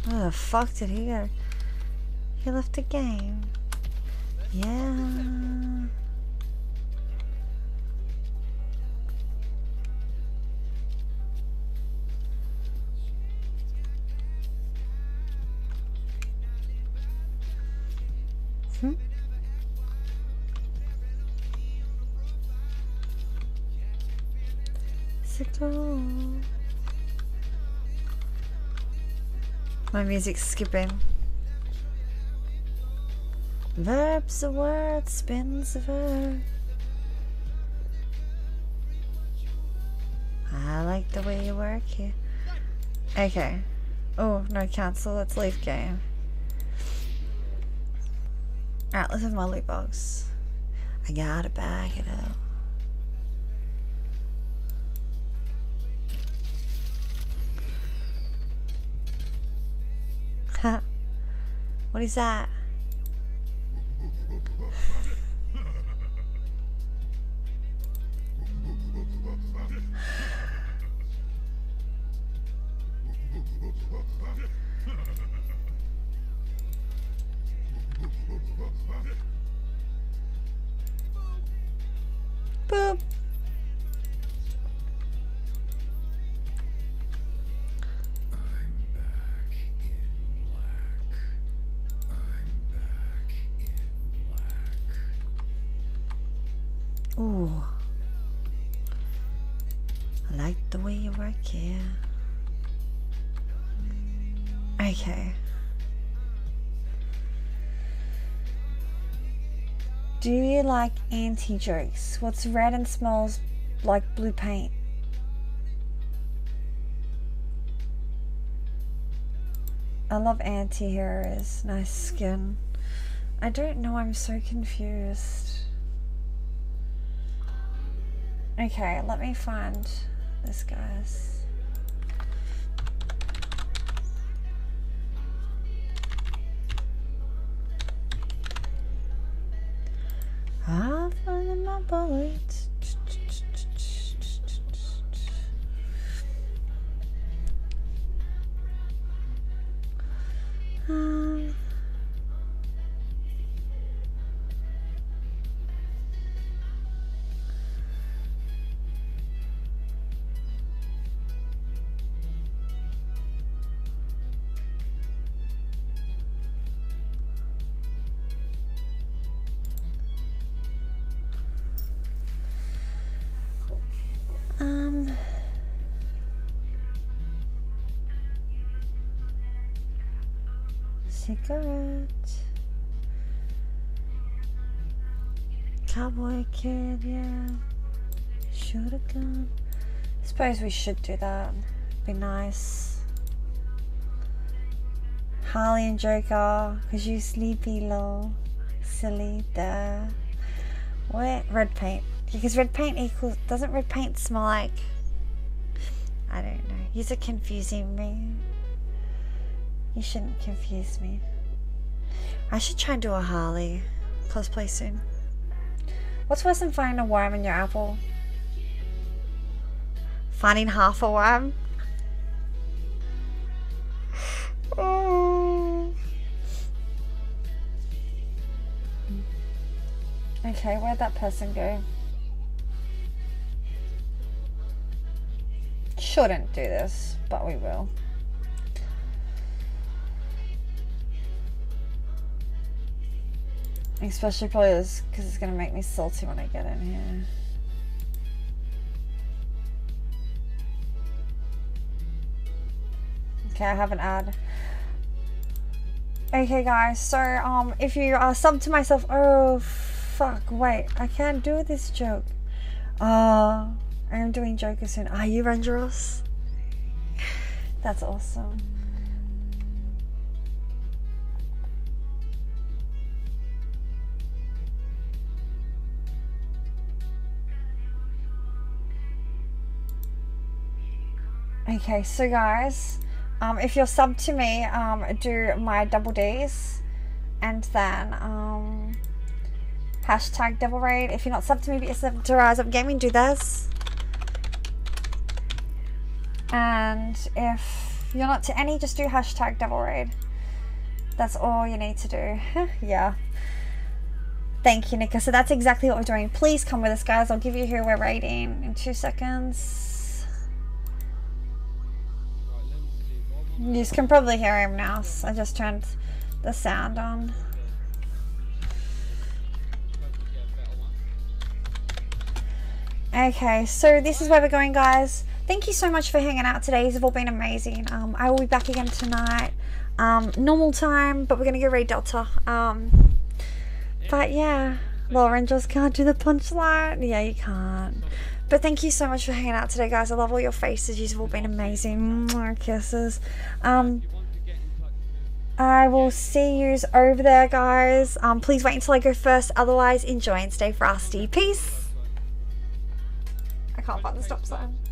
Where the fuck did he go? He left the game. Yeah. Hmm? My music's skipping. Verbs, a word, spins a verb. I like the way you work here. Okay. Oh, no, cancel. Let's leave game. Alright, let's have my loot box. I gotta bag it up. Ha! What is that? Boop. I'm back in black. I'm back in black. Ooh. I like the way you work here. Okay. Do you like anti-jokes? What's red and smells like blue paint? I love anti-heroes. Nice skin. I don't know, I'm so confused. Okay, let me find this guy's. I'll find my bullet. cigarette. Cowboy kid, yeah. Shoot a gun. I suppose we should do that. Be nice. Harley and Joker, cause you sleepy lol. Silly, duh. What? Red paint. Because red paint equals, doesn't red paint smell like, I don't know. You're confusing me. You shouldn't confuse me. I should try and do a Harley cosplay soon. What's worse than finding a worm in your apple? Finding half a worm? Oh. Okay, where'd that person go? Shouldn't do this, but we will. Especially probably this, because it's going to make me salty when I get in here. Okay, I have an ad. Okay guys, so um, if you are uh, sub to myself, oh fuck, wait, I can't do this joke. Uh, I am doing Joker soon. Are you Rangeros? That's awesome. Okay, so guys, Um, if you're sub to me, um, do my double D's and then um, hashtag double raid. If you're not sub to me, but you're sub to Rise Up Gaming, do this. And if you're not to any, just do hashtag double raid. That's all you need to do. Yeah. Thank you, Nika. So that's exactly what we're doing. Please come with us, guys. I'll give you who we're raiding in two seconds. You can probably hear him now, so I just turned the sound on. Okay, so this is where we're going, guys. Thank you so much for hanging out today. You've all been amazing. Um, I will be back again tonight. Um, normal time, but we're going to go raid Delta. Um, but yeah, Lauren just can't do the punchline. Yeah, you can't. But thank you so much for hanging out today, guys. I love all your faces. You've all been amazing. Mwah, kisses. Um, I will see yous over there, guys. Um, please wait until I go first. Otherwise, enjoy and stay frosty. Peace. I can't find the stop sign.